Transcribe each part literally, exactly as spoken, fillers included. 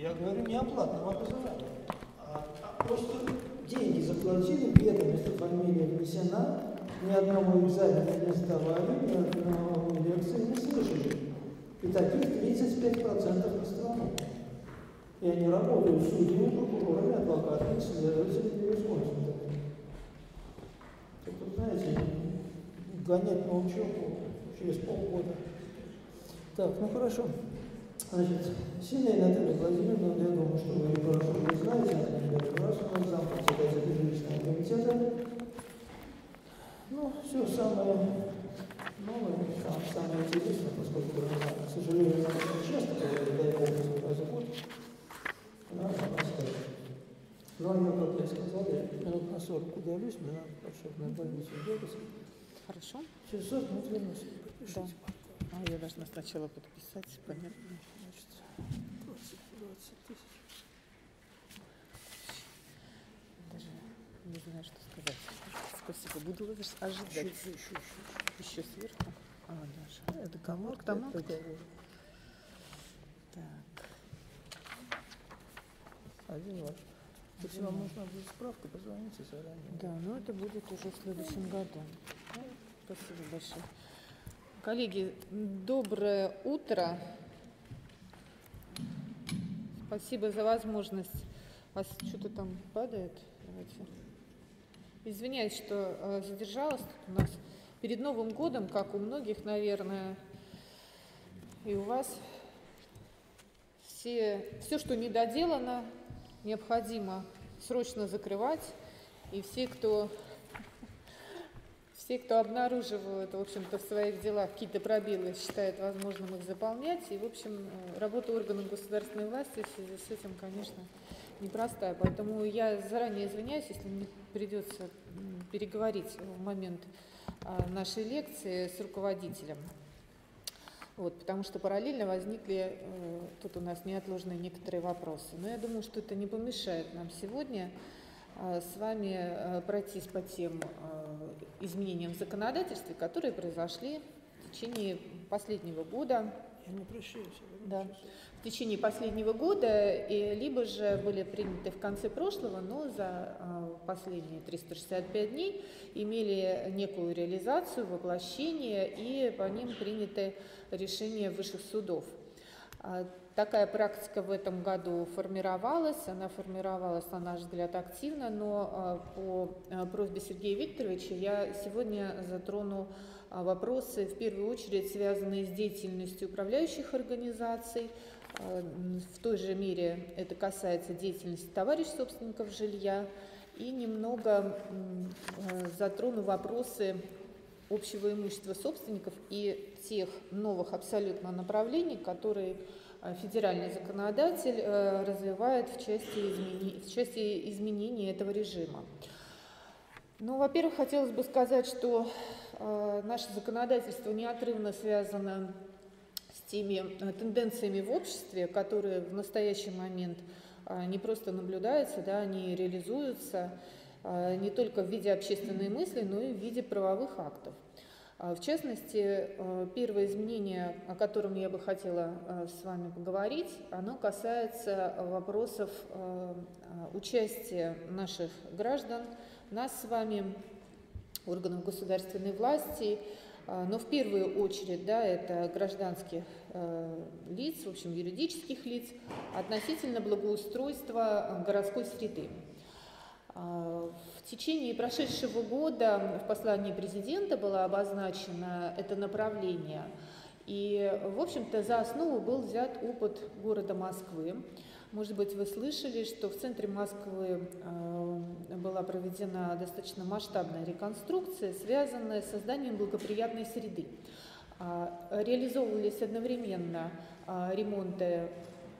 Я говорю не о платном образовании. А, а просто деньги заплатили, ведомость фамилия внесена, ни одного экзамена не сдавали, ни одного лекции не слышали. И таких тридцать пять процентов страны. И они работают судьями, прокурорами, адвокатами, следователями и использователями. Так вот, знаете, гонять на учебу через полгода. Так, ну хорошо. Значит, Синяя Наталья Владимировна, я думаю, что вы ее хорошо не знаете, она не первый раз у нас зампредседатель жилищного комитета. Ну, все самое новое, самое интересное, поскольку, к сожалению, она очень часто говорит, раз в год, она оставит. Но она, как я сказал, я минут на сорок удалюсь, мне надо пошел на больницу бегать. Хорошо. Через сорок минут вернусь. Да. А я должна сначала подписать, понятно. Даже не знаю, что сказать. Спасибо. Буду вас ожидать. Еще, еще, еще, еще. еще сверху. А, даже. Это договор к тому, кто... Так. Один ваш. Если вам нужна будет справка, позвоните заранее. Да, но это будет уже в следующем году. Спасибо большое. Коллеги, доброе утро. Спасибо за возможность. У вас что-то там падает? Давайте. Извиняюсь, что задержалась тут у нас. Перед Новым годом, как у многих, наверное, и у вас, все, все, что не доделано, необходимо срочно закрывать. И все, кто, все, кто обнаруживают, в общем-то, в своих делах какие-то пробелы, считают возможным их заполнять. И, в общем, работа органов государственной власти в связи с этим, конечно, непростая. Поэтому я заранее извиняюсь, если мне придется переговорить в момент нашей лекции с руководителем. Вот, потому что параллельно возникли э, тут у нас неотложные некоторые вопросы. Но я думаю, что это не помешает нам сегодня э, с вами э, пройтись по тем э, изменениям в законодательстве, которые произошли в течение последнего года. Я не прощаюсь, я не прощаюсь. Да. В течение последнего года, и, либо же были приняты в конце прошлого, но за э, последние триста шестьдесят пять дней имели некую реализацию, воплощение, и по ним приняты решения высших судов. Э, такая практика в этом году формировалась, она формировалась, на наш взгляд, активно, но э, по э, просьбе Сергея Викторовича я сегодня затрону вопросы, в первую очередь, связанные с деятельностью управляющих организаций. В той же мере это касается деятельности товарищей собственников жилья. И немного затрону вопросы общего имущества собственников и тех новых абсолютно направлений, которые федеральный законодатель развивает в части изменений, в части изменений этого режима. Ну, во-первых, хотелось бы сказать, что э, наше законодательство неотрывно связано с теми э, тенденциями в обществе, которые в настоящий момент э, не просто наблюдаются, да, они реализуются э, не только в виде общественной мысли, но и в виде правовых актов. Э, в частности, э, первое изменение, о котором я бы хотела э, с вами поговорить, оно касается вопросов э, участия наших граждан, нас с вами, органов государственной власти, но в первую очередь, да, это гражданских лиц, в общем, юридических лиц, относительно благоустройства городской среды. В течение прошедшего года в послании президента было обозначено это направление, и, в общем-то, за основу был взят опыт города Москвы. Может быть, вы слышали, что в центре Москвы была проведена достаточно масштабная реконструкция, связанная с созданием благоприятной среды. Реализовывались одновременно ремонты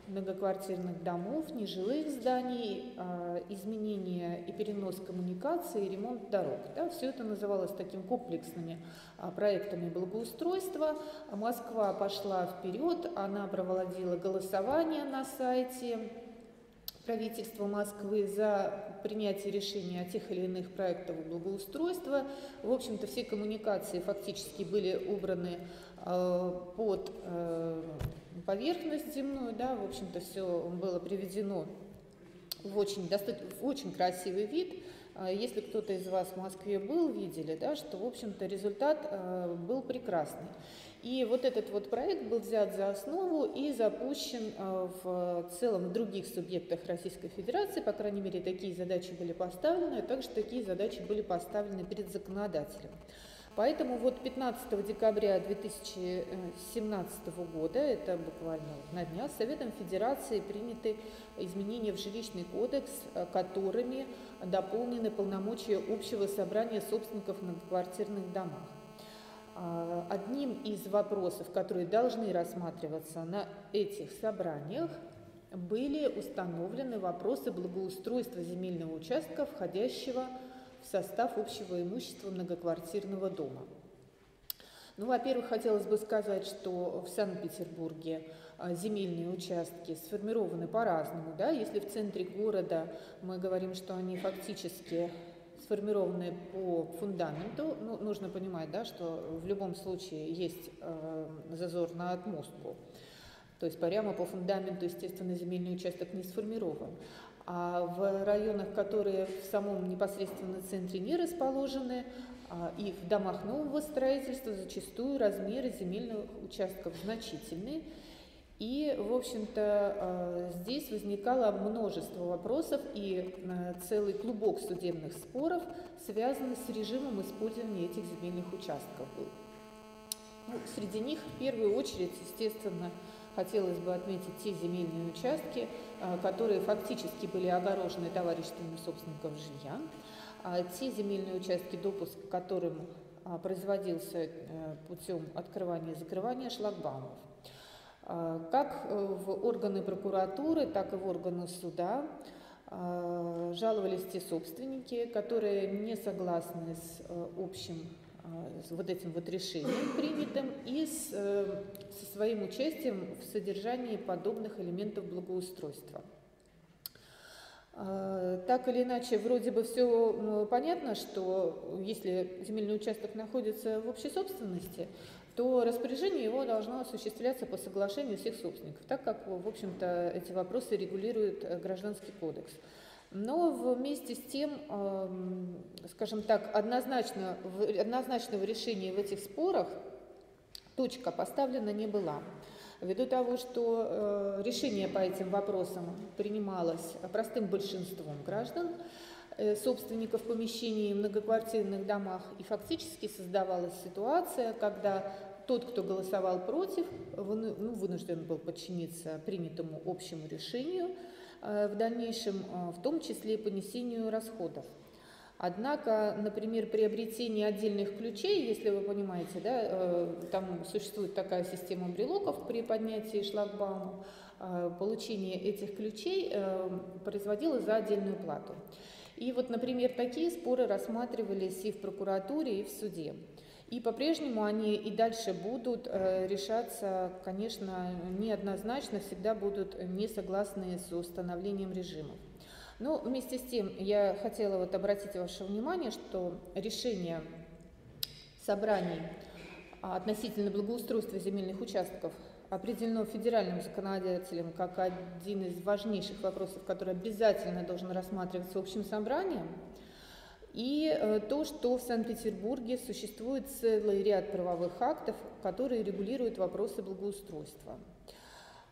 многоквартирных домов, нежилых зданий, изменения и перенос коммуникаций, ремонт дорог. Да, все это называлось такими комплексными проектами благоустройства. Москва пошла вперед, она проводила голосование на сайте правительства Москвы за принятие решения о тех или иных проектах благоустройства. В общем-то, все коммуникации фактически были убраны под поверхность земную, да, в общем-то, все было приведено в очень, в очень красивый вид. Если кто-то из вас в Москве был, видели, да, что, в общем-то, результат был прекрасный. И вот этот вот проект был взят за основу и запущен в целом в других субъектах Российской Федерации, по крайней мере, такие задачи были поставлены, а также такие задачи были поставлены перед законодателем. Поэтому вот пятнадцатого декабря две тысячи семнадцатого года, это буквально на днях, Советом Федерации приняты изменения в Жилищный кодекс, которыми дополнены полномочия Общего собрания собственников в многоквартирных домах. Одним из вопросов, которые должны рассматриваться на этих собраниях, были установлены вопросы благоустройства земельного участка, входящего в состав общего имущества многоквартирного дома. Ну, во-первых, хотелось бы сказать, что в Санкт-Петербурге земельные участки сформированы по-разному. Да? Если в центре города мы говорим, что они фактически сформированы по фундаменту, ну, нужно понимать, да, что в любом случае есть э, зазор на отмостку. То есть прямо по фундаменту, естественно, земельный участок не сформирован. А в районах, которые в самом непосредственно центре не расположены, а, и в домах нового строительства зачастую размеры земельных участков значительны. И, в общем-то, здесь возникало множество вопросов и целый клубок судебных споров, связанных с режимом использования этих земельных участков был. Ну, среди них, в первую очередь, естественно, хотелось бы отметить те земельные участки, которые фактически были огорожены товариществами собственников жилья, те земельные участки, допуск к которым производился путем открывания и закрывания шлагбаумов. Как в органы прокуратуры, так и в органы суда жаловались те собственники, которые не согласны с общим с вот этим вот решением принятым и с, со своим участием в содержании подобных элементов благоустройства. Так или иначе, вроде бы все понятно, что если земельный участок находится в общей собственности, то распоряжение его должно осуществляться по соглашению всех собственников, так как, в общем-то, эти вопросы регулирует Гражданский кодекс. Но вместе с тем, скажем так, однозначно, однозначного решения в этих спорах точка поставлена не была. Ввиду того, что решение по этим вопросам принималось простым большинством граждан, собственников помещений в многоквартирных домах, и фактически создавалась ситуация, когда тот, кто голосовал против, вынужден был подчиниться принятому общему решению, в дальнейшем, в том числе и понесению расходов. Однако, например, приобретение отдельных ключей, если вы понимаете, да, там существует такая система брелоков при поднятии шлагбаума, получение этих ключей производилось за отдельную плату. И вот, например, такие споры рассматривались и в прокуратуре, и в суде. И по-прежнему они и дальше будут решаться, конечно, неоднозначно, всегда будут несогласны с установлением режима. Но вместе с тем я хотела вот обратить ваше внимание, что решение собраний относительно благоустройства земельных участков определено федеральным законодателем как один из важнейших вопросов, который обязательно должен рассматриваться общим собранием. И то, что в Санкт-Петербурге существует целый ряд правовых актов, которые регулируют вопросы благоустройства.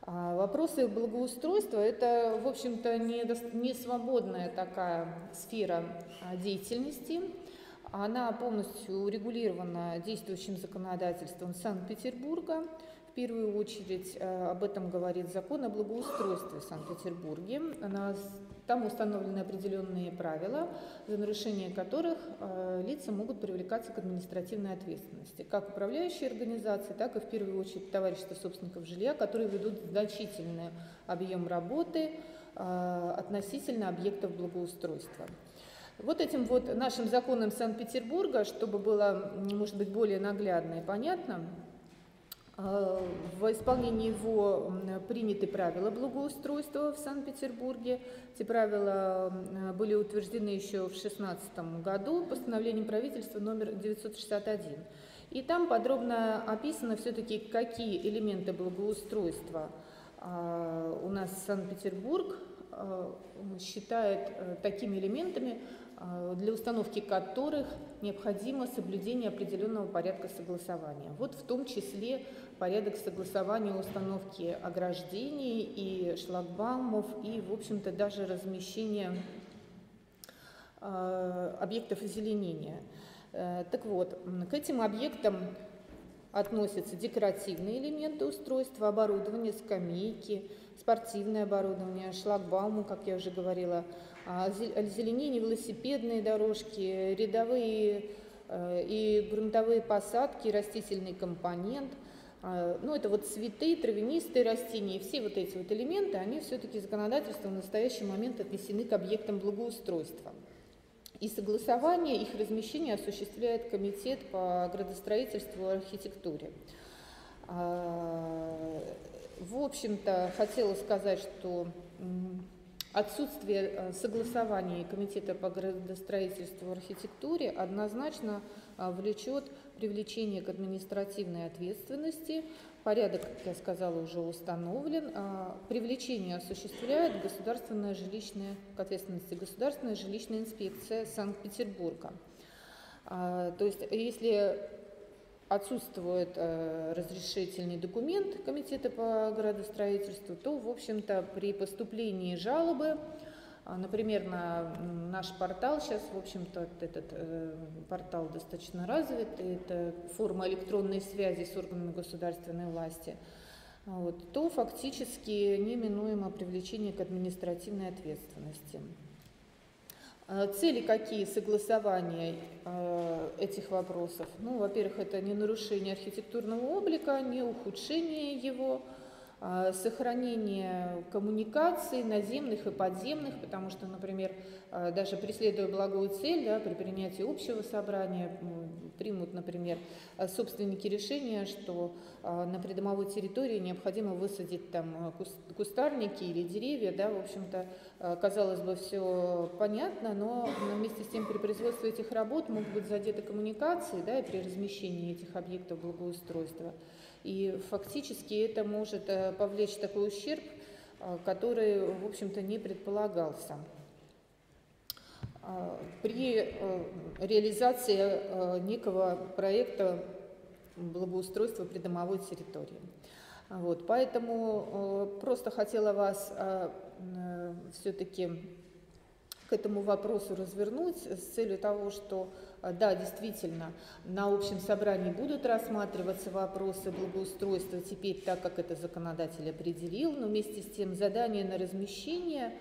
Вопросы благоустройства – это, в общем-то, не свободная такая сфера деятельности. Она полностью урегулирована действующим законодательством Санкт-Петербурга. В первую очередь об этом говорит закон о благоустройстве в Санкт-Петербурге. Там установлены определенные правила, за нарушение которых э, лица могут привлекаться к административной ответственности. Как управляющие организации, так и в первую очередь товарищества собственников жилья, которые ведут значительный объем работы э, относительно объектов благоустройства. Вот этим вот нашим законом Санкт-Петербурга, чтобы было, может быть, более наглядно и понятно, э, в исполнении его приняты правила благоустройства в Санкт-Петербурге. Эти правила были утверждены еще в две тысячи шестнадцатом году постановлением правительства номер девятьсот шестьдесят один. И там подробно описано все-таки, какие элементы благоустройства у нас Санкт-Петербург считает такими элементами, для установки которых необходимо соблюдение определенного порядка согласования. Вот в том числе порядок согласования установки ограждений и шлагбаумов, и, в общем-то, даже размещения объектов озеленения. Так вот, к этим объектам относятся декоративные элементы устройства, оборудование, скамейки, спортивное оборудование, шлагбаумы, как я уже говорила, озеленение, велосипедные дорожки, рядовые и грунтовые посадки, растительный компонент. Ну, это вот цветы, травянистые растения, все вот эти вот элементы, они все-таки законодательством в настоящий момент отнесены к объектам благоустройства. И согласование их размещения осуществляет Комитет по градостроительству и архитектуре. В общем-то, хотела сказать, что отсутствие согласования Комитета по градостроительству и архитектуре однозначно влечет привлечение к административной ответственности. Порядок, как я сказала, уже установлен. Привлечение осуществляет Государственная жилищная, к ответственности Государственная жилищная инспекция Санкт-Петербурга. То есть, если отсутствует э, разрешительный документ Комитета по градостроительству, то, в общем-то, при поступлении жалобы, а, например, на наш портал, сейчас, в общем-то, этот э, портал достаточно развит, это форма электронной связи с органами государственной власти, вот, то фактически неминуемо привлечение к административной ответственности. Цели какие согласования э, этих вопросов? Ну, во-первых, это не нарушение архитектурного облика, не ухудшение его, э, сохранение коммуникаций наземных и подземных, потому что, например, э, даже преследуя благую цель, да, при принятии общего собрания примут, например, собственники решения, что э, на придомовой территории необходимо высадить там кустарники или деревья, да, в общем-то, э, казалось бы, все понятно, но вместе с тем при производстве этих работ могут быть задеты коммуникации, да, и при размещении этих объектов благоустройства. И фактически это может э, повлечь такой ущерб, э, который, в общем-то, не предполагался. При реализации некого проекта благоустройства придомовой территории. Вот, поэтому просто хотела вас все-таки к этому вопросу развернуть с целью того, что, да, действительно, на общем собрании будут рассматриваться вопросы благоустройства теперь так, как это законодатель определил, но вместе с тем задание на размещение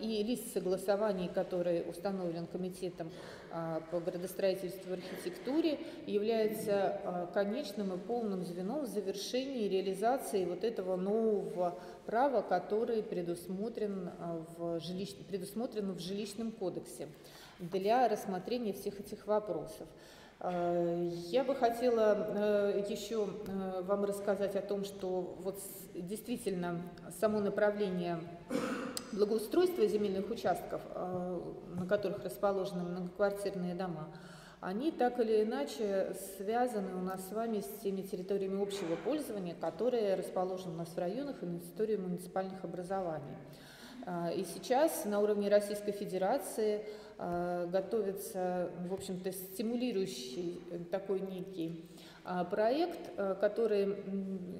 и лист согласований, который установлен Комитетом по градостроительству и архитектуре, является конечным и полным звеном в завершении реализации вот этого нового права, который предусмотрен в, жилищ... предусмотрен в жилищном кодексе для рассмотрения всех этих вопросов. Я бы хотела еще вам рассказать о том, что вот действительно само направление благоустройство земельных участков, на которых расположены многоквартирные дома, они так или иначе связаны у нас с вами с теми территориями общего пользования, которые расположены у нас в районах и на территории муниципальных образований. И сейчас на уровне Российской Федерации готовится, в общем-то, стимулирующий такой некий проект, который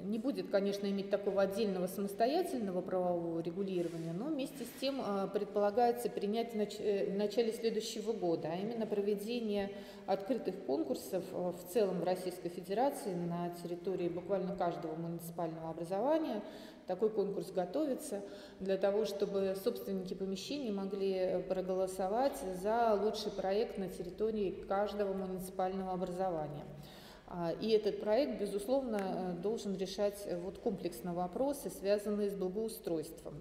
не будет, конечно, иметь такого отдельного самостоятельного правового регулирования, но вместе с тем предполагается принять в начале следующего года, а именно проведение открытых конкурсов в целом в Российской Федерации на территории буквально каждого муниципального образования. Такой конкурс готовится для того, чтобы собственники помещений могли проголосовать за лучший проект на территории каждого муниципального образования. И этот проект, безусловно, должен решать вот комплексно вопросы, связанные с благоустройством.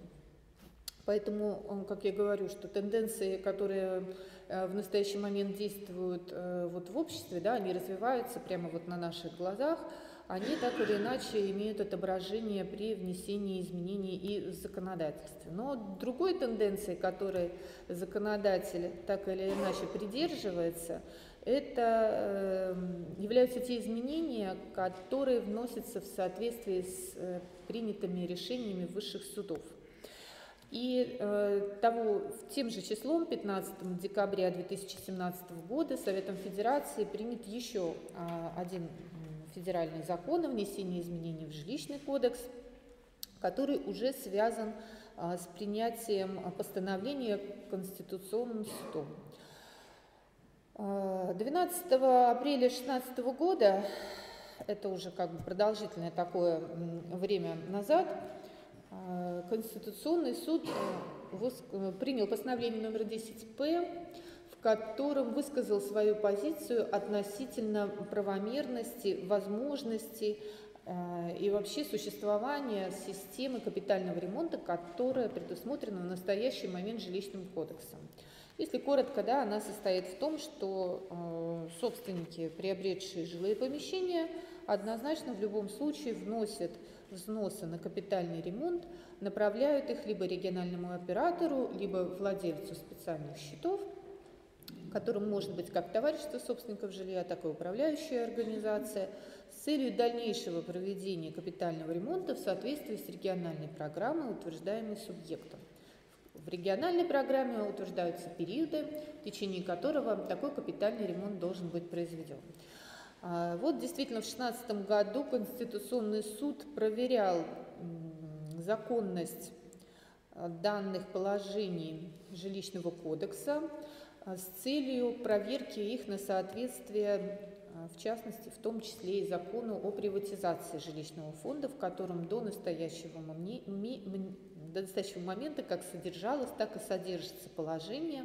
Поэтому, как я говорю, что тенденции, которые в настоящий момент действуют вот в обществе, да, они развиваются прямо вот на наших глазах, они так или иначе имеют отображение при внесении изменений и в законодательстве. Но другой тенденции, которой законодатель так или иначе придерживается, – это являются те изменения, которые вносятся в соответствии с принятыми решениями высших судов. И э, того, тем же числом, пятнадцатого декабря две тысячи семнадцатого года, Советом Федерации принят еще э, один федеральный закон о внесении изменений в жилищный кодекс, который уже связан э, с принятием постановления Конституционным судом. двенадцатого апреля две тысячи шестнадцатого года, это уже как бы продолжительное такое время назад, Конституционный суд принял постановление номер десять П, в котором высказал свою позицию относительно правомерности, возможности и вообще существования системы капитального ремонта, которая предусмотрена в настоящий момент жилищным кодексом. Если коротко, да, она состоит в том, что собственники, приобретшие жилые помещения, однозначно в любом случае вносят взносы на капитальный ремонт, направляют их либо региональному оператору, либо владельцу специальных счетов, которым может быть как товарищество собственников жилья, так и управляющая организация, с целью дальнейшего проведения капитального ремонта в соответствии с региональной программой, утверждаемой субъектом. В региональной программе утверждаются периоды, в течение которого такой капитальный ремонт должен быть произведен. Вот действительно в две тысячи шестнадцатом году Конституционный суд проверял законность данных положений жилищного кодекса с целью проверки их на соответствие, в частности, в том числе и закону о приватизации жилищного фонда, в котором до настоящего, до настоящего момента как содержалось, так и содержится положение,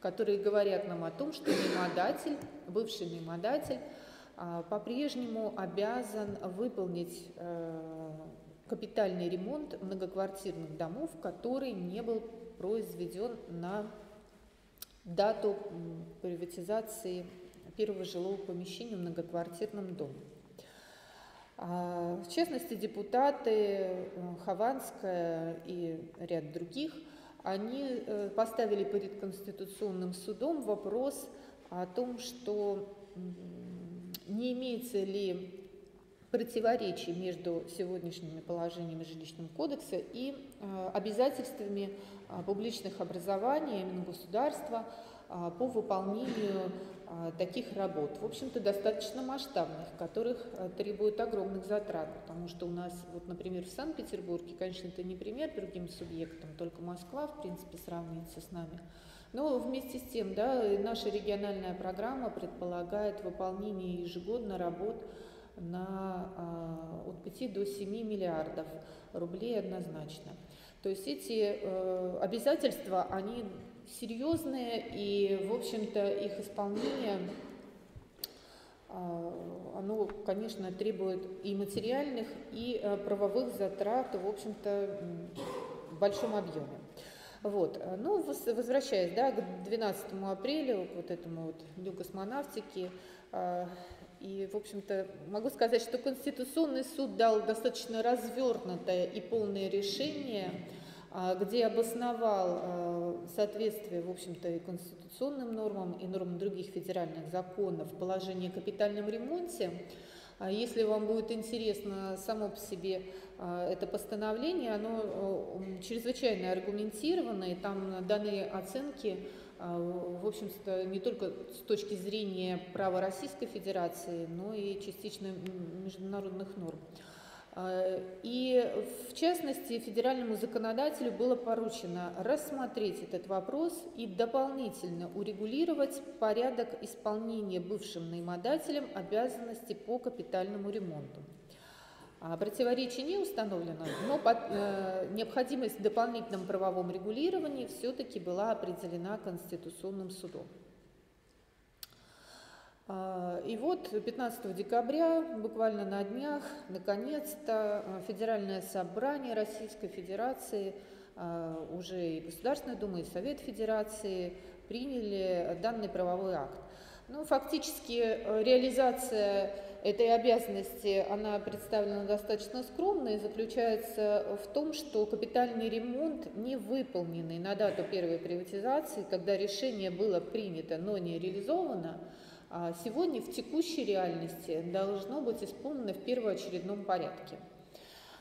которые говорят нам о том, что наимодатель, бывший наимодатель, по-прежнему обязан выполнить капитальный ремонт многоквартирных домов, который не был произведен на дату приватизации первого жилого помещения в многоквартирном доме. В частности, депутаты Хованская и ряд других, они поставили перед Конституционным судом вопрос о том, что не имеется ли противоречий между сегодняшними положениями жилищного кодекса и э, обязательствами э, публичных образований, именно государства, э, по выполнению э, таких работ, в общем-то, достаточно масштабных, которых э, требует огромных затрат, потому что у нас, вот, например, в Санкт-Петербурге, конечно, это не пример другим субъектам, только Москва, в принципе, сравнивается с нами. Но вместе с тем, да, наша региональная программа предполагает выполнение ежегодно работ на, э, от пяти до семи миллиардов рублей однозначно. То есть эти э, обязательства, они серьезные, и, в общем-то, их исполнение, э, оно, конечно, требует и материальных, и э, правовых затрат, в общем-то, в большом объеме. Вот. Ну, возвращаясь, да, к двенадцатому апреля, к вот этому вот Дню космонавтики, э, и, в общем-то, могу сказать, что Конституционный суд дал достаточно развернутое и полное решение, э, где обосновал э, соответствие, в общем-то, и конституционным нормам, и нормам других федеральных законов положения о капитальном ремонте. Если вам будет интересно само по себе это постановление, оно чрезвычайно аргументировано, и там данные оценки, в общем-то, не только с точки зрения права Российской Федерации, но и частично международных норм. И, в частности, федеральному законодателю было поручено рассмотреть этот вопрос и дополнительно урегулировать порядок исполнения бывшим наимодателем обязанностей по капитальному ремонту. Противоречие не установлено, но необходимость в дополнительном правовом регулировании все-таки была определена Конституционным судом. И вот пятнадцатого декабря, буквально на днях, наконец-то Федеральное собрание Российской Федерации, уже и Государственная Дума, и Совет Федерации приняли данный правовой акт. Ну, фактически реализация этой обязанности, она представлена достаточно скромно и заключается в том, что капитальный ремонт, не выполненный на дату первой приватизации, когда решение было принято, но не реализовано, сегодня в текущей реальности должно быть исполнено в первоочередном порядке.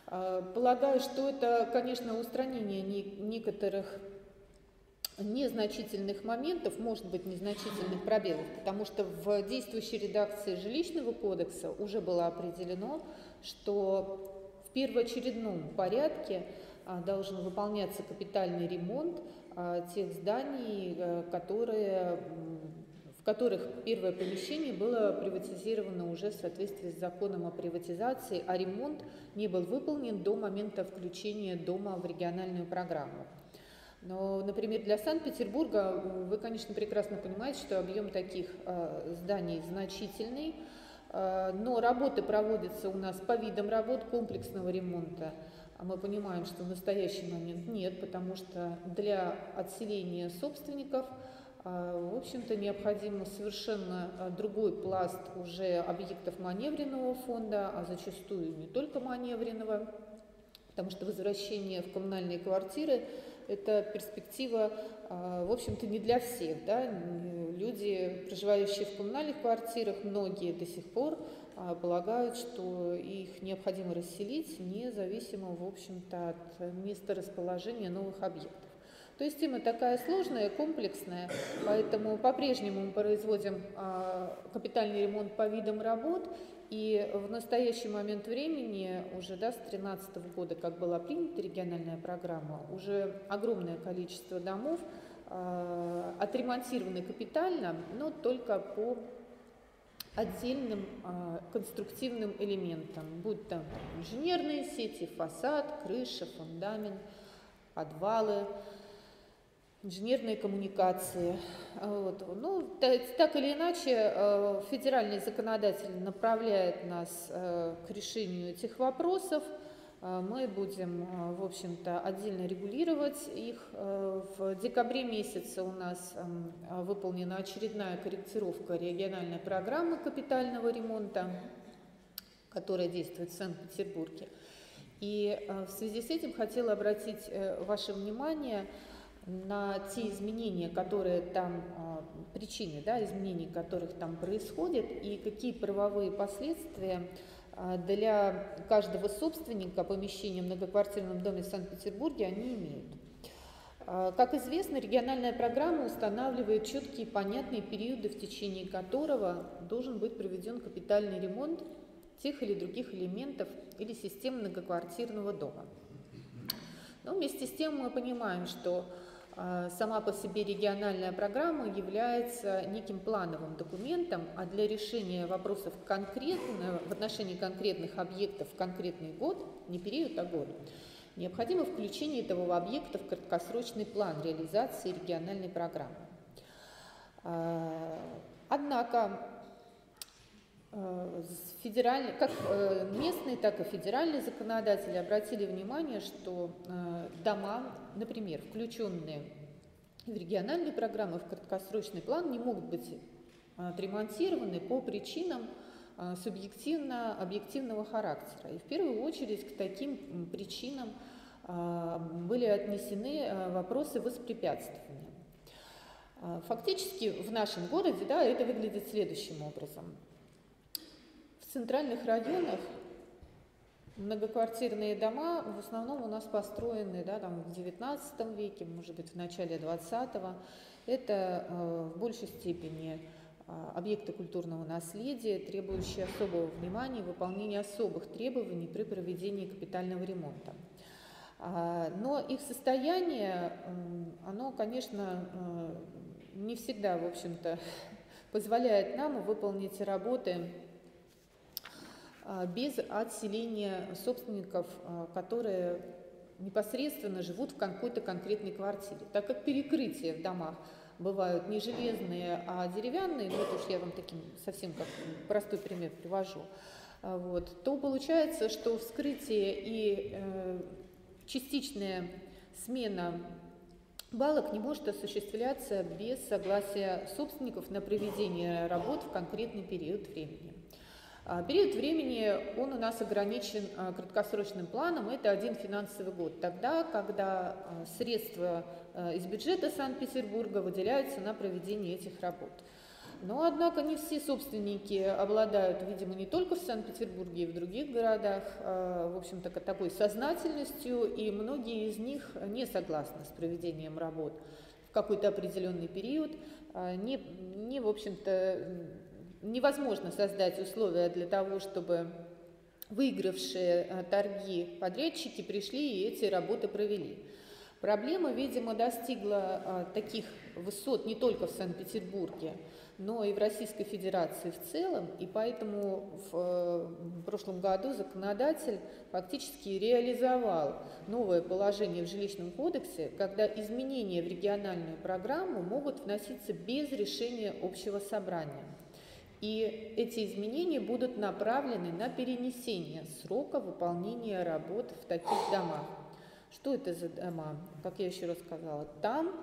Полагаю, что это, конечно, устранение некоторых незначительных моментов, может быть, незначительных пробелов, потому что в действующей редакции Жилищного кодекса уже было определено, что в первоочередном порядке должен выполняться капитальный ремонт тех зданий, которые, в которых первое помещение было приватизировано уже в соответствии с законом о приватизации, а ремонт не был выполнен до момента включения дома в региональную программу. Но, например, для Санкт-Петербурга вы, конечно, прекрасно понимаете, что объем таких э, зданий значительный, э, но работы проводятся у нас по видам работ комплексного ремонта. А мы понимаем, что в настоящий момент нет, потому что для отселения собственников, э, в общем-то, необходимо совершенно другой пласт уже объектов маневренного фонда, а зачастую не только маневренного, потому что возвращение в коммунальные квартиры — это перспектива, в общем-то, не для всех. Да? Люди, проживающие в коммунальных квартирах, многие до сих пор полагают, что их необходимо расселить, независимо, в общем-то, от места расположения новых объектов. То есть тема такая сложная, комплексная, поэтому по-прежнему мы производим капитальный ремонт по видам работ. И в настоящий момент времени, уже да, с две тысячи тринадцатого года, как была принята региональная программа, уже огромное количество домов э, отремонтированы капитально, но только по отдельным э, конструктивным элементам, будь там инженерные сети, фасад, крыша, фундамент, подвалы, инженерные коммуникации. Вот. Ну, так или иначе, федеральный законодатель направляет нас к решению этих вопросов. Мы будем, в общем-то, отдельно регулировать их. В декабре месяце у нас выполнена очередная корректировка региональной программы капитального ремонта, которая действует в Санкт-Петербурге. И в связи с этим хотела обратить ваше внимание на те изменения, которые там, причины, да, изменений, которых там происходят, и какие правовые последствия для каждого собственника помещения в многоквартирном доме в Санкт-Петербурге они имеют. Как известно, региональная программа устанавливает четкие и понятные периоды, в течение которого должен быть проведен капитальный ремонт тех или других элементов или систем многоквартирного дома. Но вместе с тем мы понимаем, что сама по себе региональная программа является неким плановым документом, а для решения вопросов конкретно, в отношении конкретных объектов в конкретный год, не период, а год, необходимо включение этого объекта в краткосрочный план реализации региональной программы. Однако Федеральный, как местные, так и федеральные законодатели обратили внимание, что дома, например, включенные в региональные программы, в краткосрочный план, не могут быть отремонтированы по причинам субъективно-объективного характера. И в первую очередь к таким причинам были отнесены вопросы воспрепятствования. Фактически в нашем городе, да, это выглядит следующим образом. В центральных районах многоквартирные дома в основном у нас построены, да, там, в девятнадцатом веке, может быть, в начале двадцатого. Это э, в большей степени э, объекты культурного наследия, требующие особого внимания и выполнения особых требований при проведении капитального ремонта. А, но их состояние, э, оно, конечно, э, не всегда, в общем-то, позволяет нам выполнить работы без отселения собственников, которые непосредственно живут в какой-то конкретной квартире. Так как перекрытия в домах бывают не железные, а деревянные, вот уж я вам таким совсем как простой пример привожу, вот, то получается, что вскрытие и э, частичная смена балок не может осуществляться без согласия собственников на проведение работ в конкретный период времени. Период времени он у нас ограничен краткосрочным планом, это один финансовый год, тогда, когда средства из бюджета Санкт-Петербурга выделяются на проведение этих работ. Но, однако, не все собственники обладают, видимо, не только в Санкт-Петербурге и в других городах, в общем-то, такой сознательностью, и многие из них не согласны с проведением работ в какой-то определенный период. Не, не, в общем-то, невозможно создать условия для того, чтобы выигравшие торги подрядчики пришли и эти работы провели. Проблема, видимо, достигла таких высот не только в Санкт-Петербурге, но и в Российской Федерации в целом, и поэтому в прошлом году законодатель фактически реализовал новое положение в Жилищном кодексе, когда изменения в региональную программу могут вноситься без решения общего собрания. И эти изменения будут направлены на перенесение срока выполнения работ в таких домах. Что это за дома? Как я еще раз сказала, там,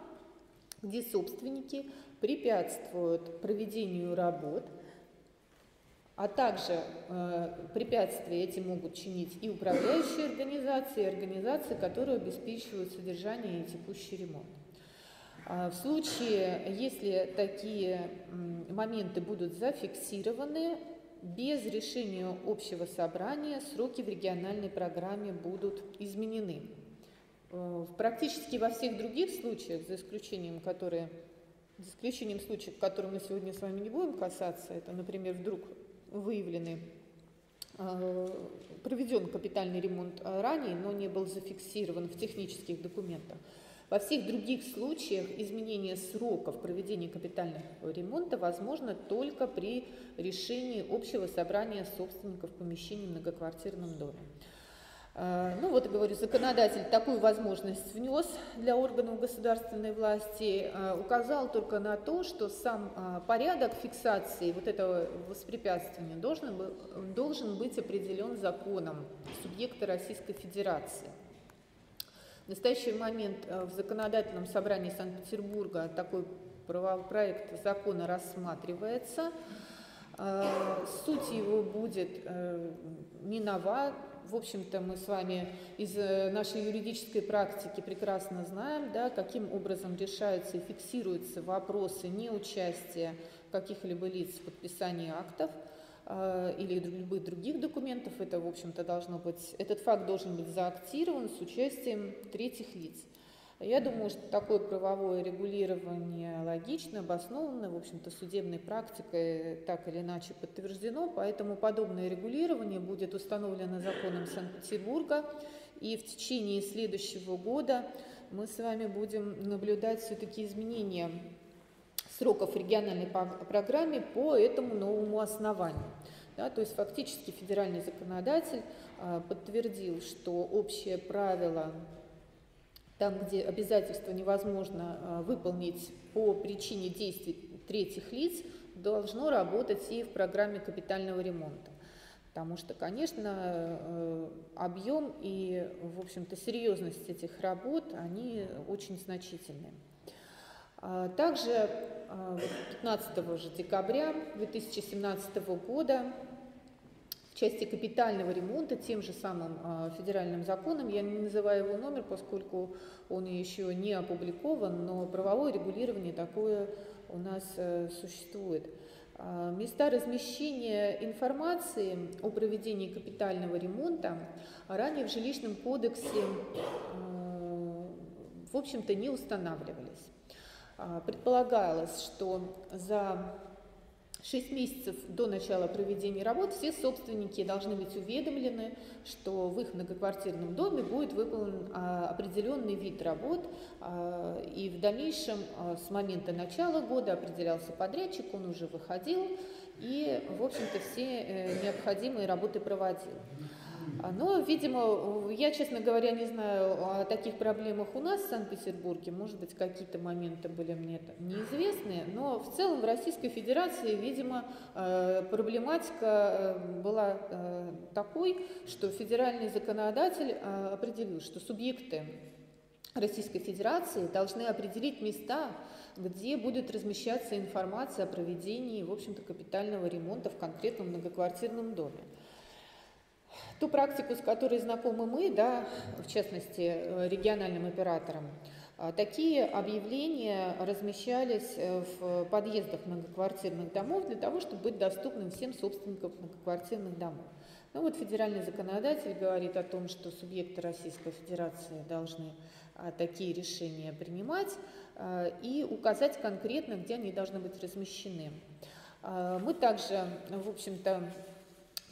где собственники препятствуют проведению работ, а также э, препятствия эти могут чинить и управляющие организации, и организации, которые обеспечивают содержание и текущий ремонт. В случае, если такие моменты будут зафиксированы, без решения общего собрания сроки в региональной программе будут изменены. Практически во всех других случаях, за исключением, которые, за исключением случаев, которые мы сегодня с вами не будем касаться, это, например, вдруг выявлены, проведен капитальный ремонт ранее, но не был зафиксирован в технических документах. Во всех других случаях изменение сроков проведения капитального ремонта возможно только при решении общего собрания собственников помещений в многоквартирном доме. Ну вот, я говорю, законодатель такую возможность внес для органов государственной власти, указал только на то, что сам порядок фиксации вот этого воспрепятствования должен, должен быть определен законом субъекта Российской Федерации. В настоящий момент в Законодательном собрании Санкт-Петербурга такой проект закона рассматривается. Суть его будет не нова. В общем-то, мы с вами из нашей юридической практики прекрасно знаем, да, каким образом решаются и фиксируются вопросы неучастия каких-либо лиц в подписании актов или любых других документов. Это, в общем-то, должно быть, этот факт должен быть заактирован с участием третьих лиц. Я думаю, что такое правовое регулирование логично, обосновано, в общем-то, судебной практикой так или иначе подтверждено, поэтому подобное регулирование будет установлено законом Санкт-Петербурга, и в течение следующего года мы с вами будем наблюдать все-таки изменения сроков региональной программы по этому новому основанию. Да, то есть фактически федеральный законодатель а, подтвердил, что общее правило, там, где обязательство невозможно а, выполнить по причине действий третьих лиц, должно работать и в программе капитального ремонта. Потому что, конечно, объем и, в общем-то, серьезность этих работ, они очень значительны. Также пятнадцатого же декабря две тысячи семнадцатого года в части капитального ремонта тем же самым федеральным законом, я не называю его номер, поскольку он еще не опубликован, но правовое регулирование такое у нас существует. Места размещения информации о проведении капитального ремонта ранее в Жилищном кодексе, в общем-то, не устанавливались. Предполагалось, что за шесть месяцев до начала проведения работ все собственники должны быть уведомлены, что в их многоквартирном доме будет выполнен определенный вид работ, и в дальнейшем с момента начала года определялся подрядчик, он уже выходил и, в общем-то, все необходимые работы проводил. Но, видимо, я, честно говоря, не знаю о таких проблемах у нас в Санкт-Петербурге. Может быть, какие-то моменты были мне неизвестны. Но в целом в Российской Федерации, видимо, проблематика была такой, что федеральный законодатель определил, что субъекты Российской Федерации должны определить места, где будет размещаться информация о проведении, в общем-то, капитального ремонта в конкретном многоквартирном доме. Ту практику, с которой знакомы мы, да, в частности, региональным операторам, Такие объявления размещались в подъездах многоквартирных домов для того, чтобы быть доступным всем собственникам многоквартирных домов. Ну вот федеральный законодатель говорит о том, что субъекты Российской Федерации должны такие решения принимать и указать конкретно, где они должны быть размещены. Мы также, в общем-то,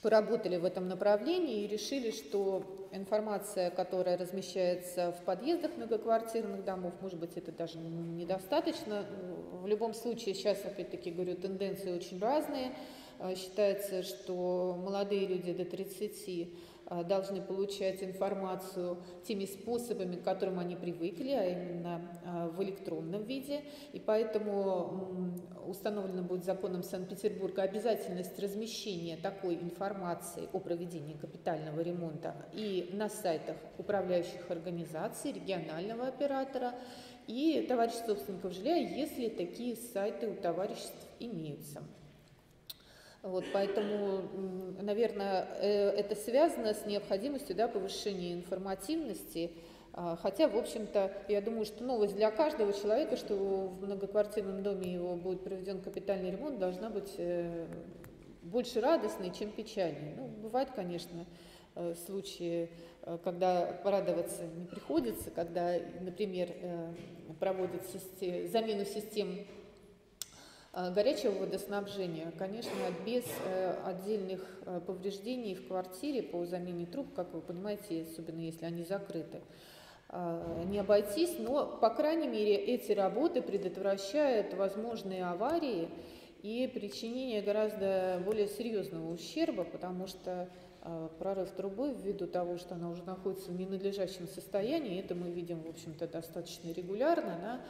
поработали в этом направлении и решили, что информация, которая размещается в подъездах многоквартирных домов, может быть, это даже недостаточно. В любом случае, сейчас, опять-таки, говорю, тенденции очень разные. Считается, что молодые люди до тридцати должны получать информацию теми способами, к которым они привыкли, а именно в электронном виде. И поэтому установлена будет законом Санкт-Петербурга обязательность размещения такой информации о проведении капитального ремонта и на сайтах управляющих организаций, регионального оператора и товариществ собственников жилья, если такие сайты у товариществ имеются. Вот, поэтому, наверное, это связано с необходимостью, да, повышения информативности. Хотя, в общем-то, я думаю, что новость для каждого человека, что в многоквартирном доме его будет проведен капитальный ремонт, должна быть больше радостной, чем печальной. Ну, бывают, конечно, случаи, когда порадоваться не приходится, когда, например, проводят систем, замену систем горячего водоснабжения, конечно, без отдельных повреждений в квартире по замене труб, как вы понимаете, особенно если они закрыты, не обойтись, но, по крайней мере, эти работы предотвращают возможные аварии и причинение гораздо более серьезного ущерба, потому что прорыв трубы, ввиду того, что она уже находится в ненадлежащем состоянии, это мы видим, в общем-то, достаточно регулярно, она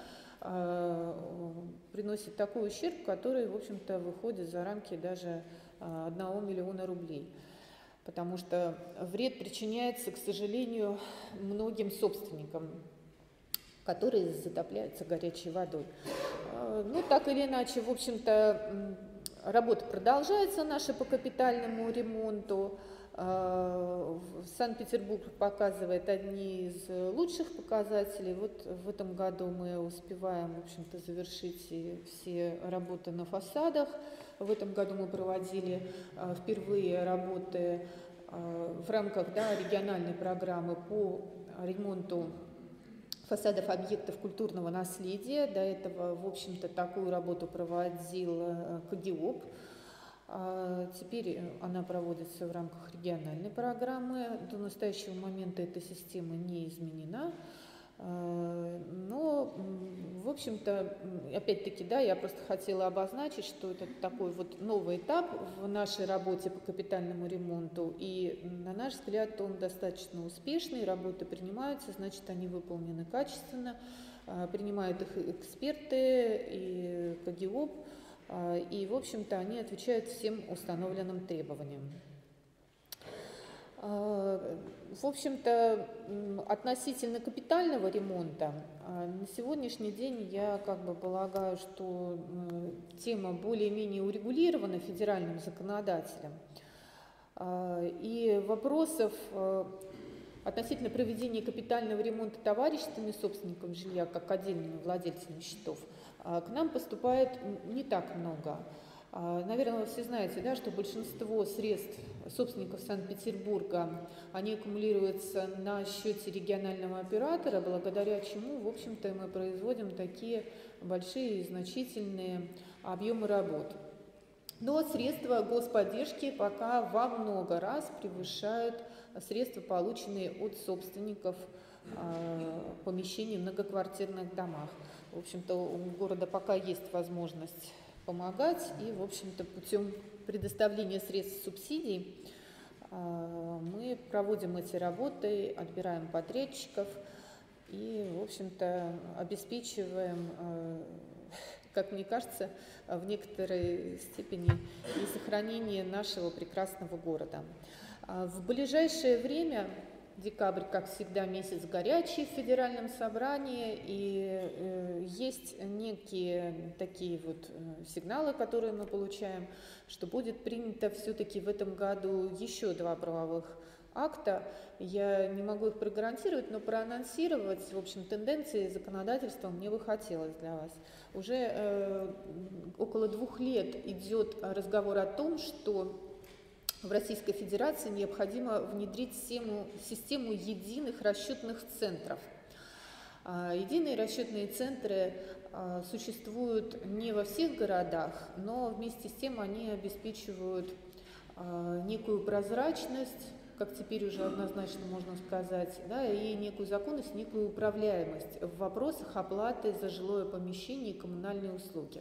приносит такой ущерб, который, в общем-то, выходит за рамки даже одного миллиона рублей. Потому что вред причиняется, к сожалению, многим собственникам, которые затопляются горячей водой. Ну, так или иначе, в общем-то, работа продолжается наша по капитальному ремонту. Санкт-Петербург показывает одни из лучших показателей. Вот в этом году мы успеваем, в общем-то, завершить все работы на фасадах. В этом году мы проводили впервые работы в рамках, да, региональной программы по ремонту фасадов объектов культурного наследия. До этого, в общем-то, такую работу проводил КГИОП. Теперь она проводится в рамках региональной программы. До настоящего момента эта система не изменена. Но, в общем-то, опять-таки, да, я просто хотела обозначить, что это такой вот новый этап в нашей работе по капитальному ремонту. И, на наш взгляд, он достаточно успешный, работы принимаются, значит, они выполнены качественно. Принимают их эксперты и КГИОП. И, в общем-то, они отвечают всем установленным требованиям. В общем-то, относительно капитального ремонта, на сегодняшний день я как бы полагаю, что тема более-менее урегулирована федеральным законодателем. И вопросов относительно проведения капитального ремонта товариществами собственником жилья, как отдельными владельцами счетов, к нам поступает не так много. Наверное, вы все знаете, да, что большинство средств собственников Санкт-Петербурга, они аккумулируются на счете регионального оператора, благодаря чему, в общем-то, мы производим такие большие и значительные объемы работ. Но средства господдержки пока во много раз превышают средства, полученные от собственников помещений в многоквартирных домах. В общем-то, у города пока есть возможность помогать, и, в общем-то, путем предоставления средств субсидий мы проводим эти работы, отбираем подрядчиков и, в общем-то, обеспечиваем, как мне кажется, в некоторой степени и сохранение нашего прекрасного города. В ближайшее время, декабрь, как всегда, месяц горячий в федеральном собрании, и есть некие такие вот сигналы, которые мы получаем, что будет принято все-таки в этом году еще два правовых акта. Я не могу их прогарантировать, но проанонсировать, в общем, тенденции законодательства мне бы хотелось для вас. Уже э, около двух лет идет разговор о том, что в Российской Федерации необходимо внедрить систему, систему единых расчетных центров. Единые расчетные центры существуют не во всех городах, но вместе с тем они обеспечивают некую прозрачность, как теперь уже однозначно можно сказать, да, и некую законность, некую управляемость в вопросах оплаты за жилое помещение и коммунальные услуги.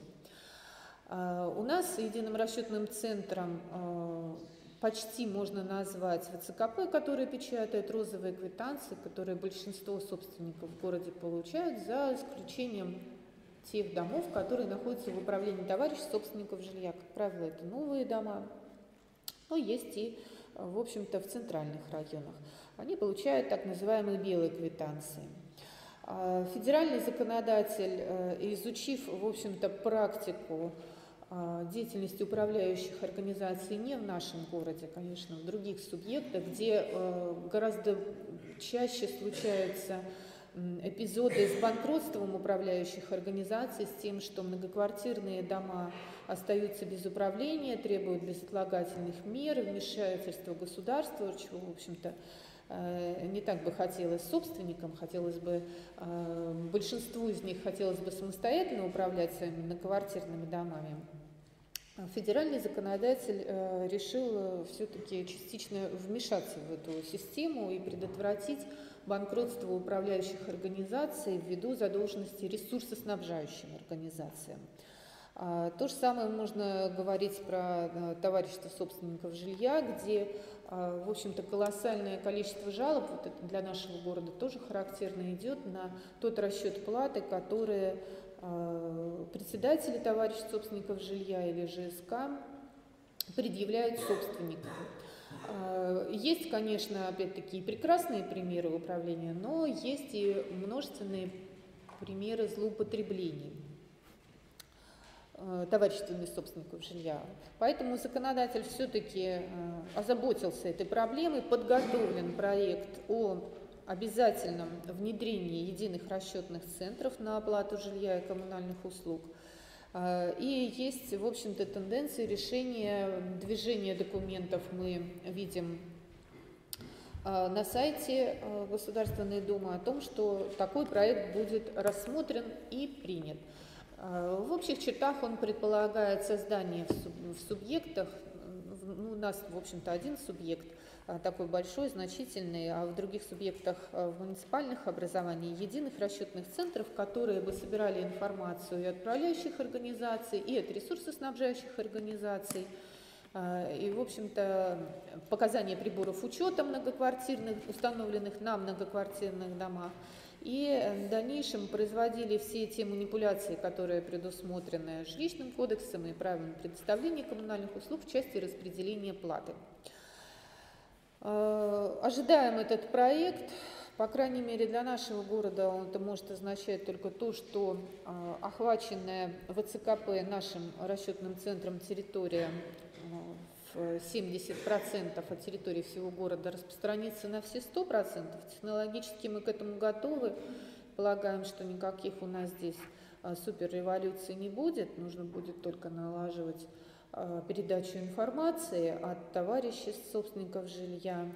У нас единым расчетным центром почти можно назвать вэ цэ ка пэ, которые печатают розовые квитанции, которые большинство собственников в городе получают, за исключением тех домов, которые находятся в управлении товарищей собственников жилья. Как правило, это новые дома, но есть и, в общем-то, в центральных районах. Они получают так называемые белые квитанции. Федеральный законодатель, изучив, в общем-то, практику деятельности управляющих организаций не в нашем городе, конечно, в других субъектах, где гораздо чаще случаются эпизоды с банкротством управляющих организаций, с тем, что многоквартирные дома остаются без управления, требуют безотлагательных мер, вмешательства государства, чего, в общем-то, не так бы хотелось собственникам, хотелось бы, большинству из них хотелось бы самостоятельно управлять своими многоквартирными домами. Федеральный законодатель решил все-таки частично вмешаться в эту систему и предотвратить банкротство управляющих организаций ввиду задолженности ресурсоснабжающим организациям. То же самое можно говорить про товарищество собственников жилья, где, в общем-то, колоссальное количество жалоб, вот это для нашего города тоже характерно, идет на тот расчет платы, которые председатели товариществ собственников жилья или жэ эс ка предъявляют собственникам. Есть, конечно, опять-таки прекрасные примеры управления, но есть и множественные примеры злоупотреблений товариществами собственников жилья. Поэтому законодатель все-таки озаботился этой проблемой, подготовлен проект о обязательном внедрении единых расчетных центров на оплату жилья и коммунальных услуг. И есть, в общем-то, тенденции решения, движения документов мы видим на сайте Государственной Думы о том, что такой проект будет рассмотрен и принят. В общих чертах он предполагает создание в субъектах, у нас, в общем-то, один субъект такой большой, значительный, а в других субъектах в муниципальных образованиях единых расчетных центров, которые бы собирали информацию и от управляющих организаций, и от ресурсоснабжающих организаций, и, в общем-то, показания приборов учета многоквартирных, установленных на многоквартирных домах. И в дальнейшем производили все те манипуляции, которые предусмотрены жилищным кодексом и правилами предоставления коммунальных услуг в части распределения платы. Ожидаем этот проект. По крайней мере, для нашего города он это может означать только то, что охваченная вэ цэ ка пэ нашим расчетным центром территория семьдесят процентов от территории всего города распространится на все сто процентов. Технологически мы к этому готовы. Полагаем, что никаких у нас здесь суперреволюций не будет. Нужно будет только налаживать передачу информации от товарищей собственников жилья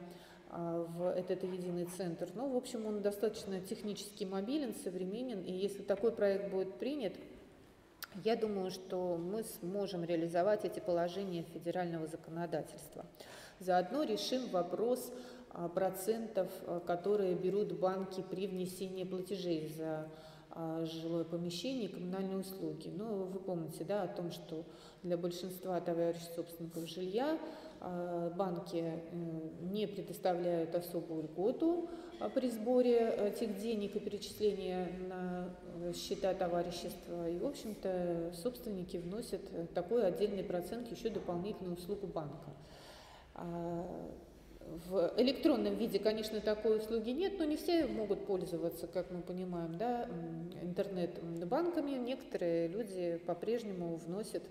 в этот единый центр. Но, в общем, он достаточно технически мобилен, современен. И если такой проект будет принят, я думаю, что мы сможем реализовать эти положения федерального законодательства. Заодно решим вопрос процентов, которые берут банки при внесении платежей за жилое помещение и коммунальные услуги. Ну, вы помните, да, о том, что для большинства товарищей собственников жилья банки не предоставляют особую льготу при сборе этих денег и перечислении на счета товарищества. И, в общем-то, собственники вносят такой отдельный процент, еще дополнительную услугу банка. В электронном виде, конечно, такой услуги нет, но не все могут пользоваться, как мы понимаем, да, интернет-банками. Некоторые люди по-прежнему вносят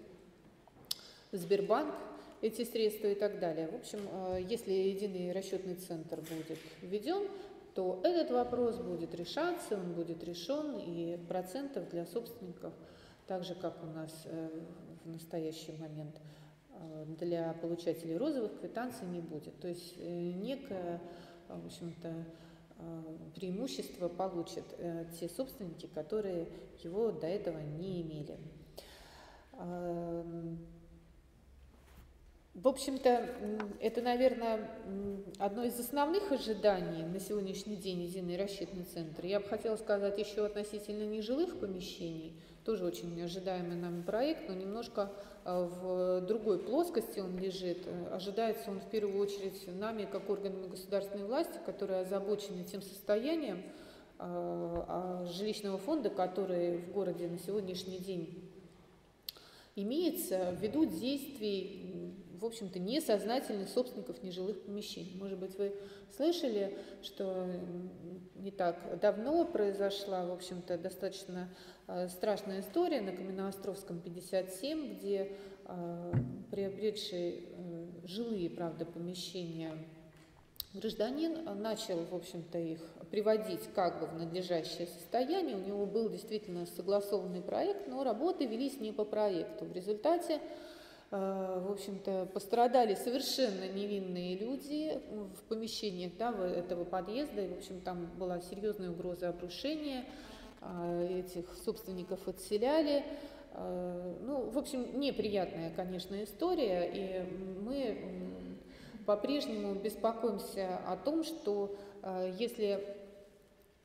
в Сбербанк эти средства и так далее. В общем, если единый расчетный центр будет введен, то этот вопрос будет решаться, он будет решен, и процентов для собственников, так же как у нас в настоящий момент, для получателей розовых квитанций не будет. То есть некое, в общем-то, преимущество получат те собственники, которые его до этого не имели. В общем-то, это, наверное, одно из основных ожиданий на сегодняшний день единый расчетный центр. Я бы хотела сказать еще относительно нежилых помещений. Тоже очень ожидаемый нами проект, но немножко в другой плоскости он лежит. Ожидается он в первую очередь нами, как органами государственной власти, которые озабочены тем состоянием жилищного фонда, который в городе на сегодняшний день имеется, ввиду действий, в общем-то, несознательных собственников нежилых помещений. Может быть, вы слышали, что не так давно произошла, в общем-то, достаточно страшная история на Каменноостровском пятьдесят семь, где э, приобретший э, жилые, правда, помещения гражданин начал, в общем-то, их приводить как бы в надлежащее состояние. У него был действительно согласованный проект, но работы велись не по проекту. В результате, в общем-то, пострадали совершенно невинные люди в помещениях, да, этого подъезда. И, в общем, там была серьезная угроза обрушения. Этих собственников отселяли. Ну, в общем, неприятная, конечно, история. И мы по-прежнему беспокоимся о том, что если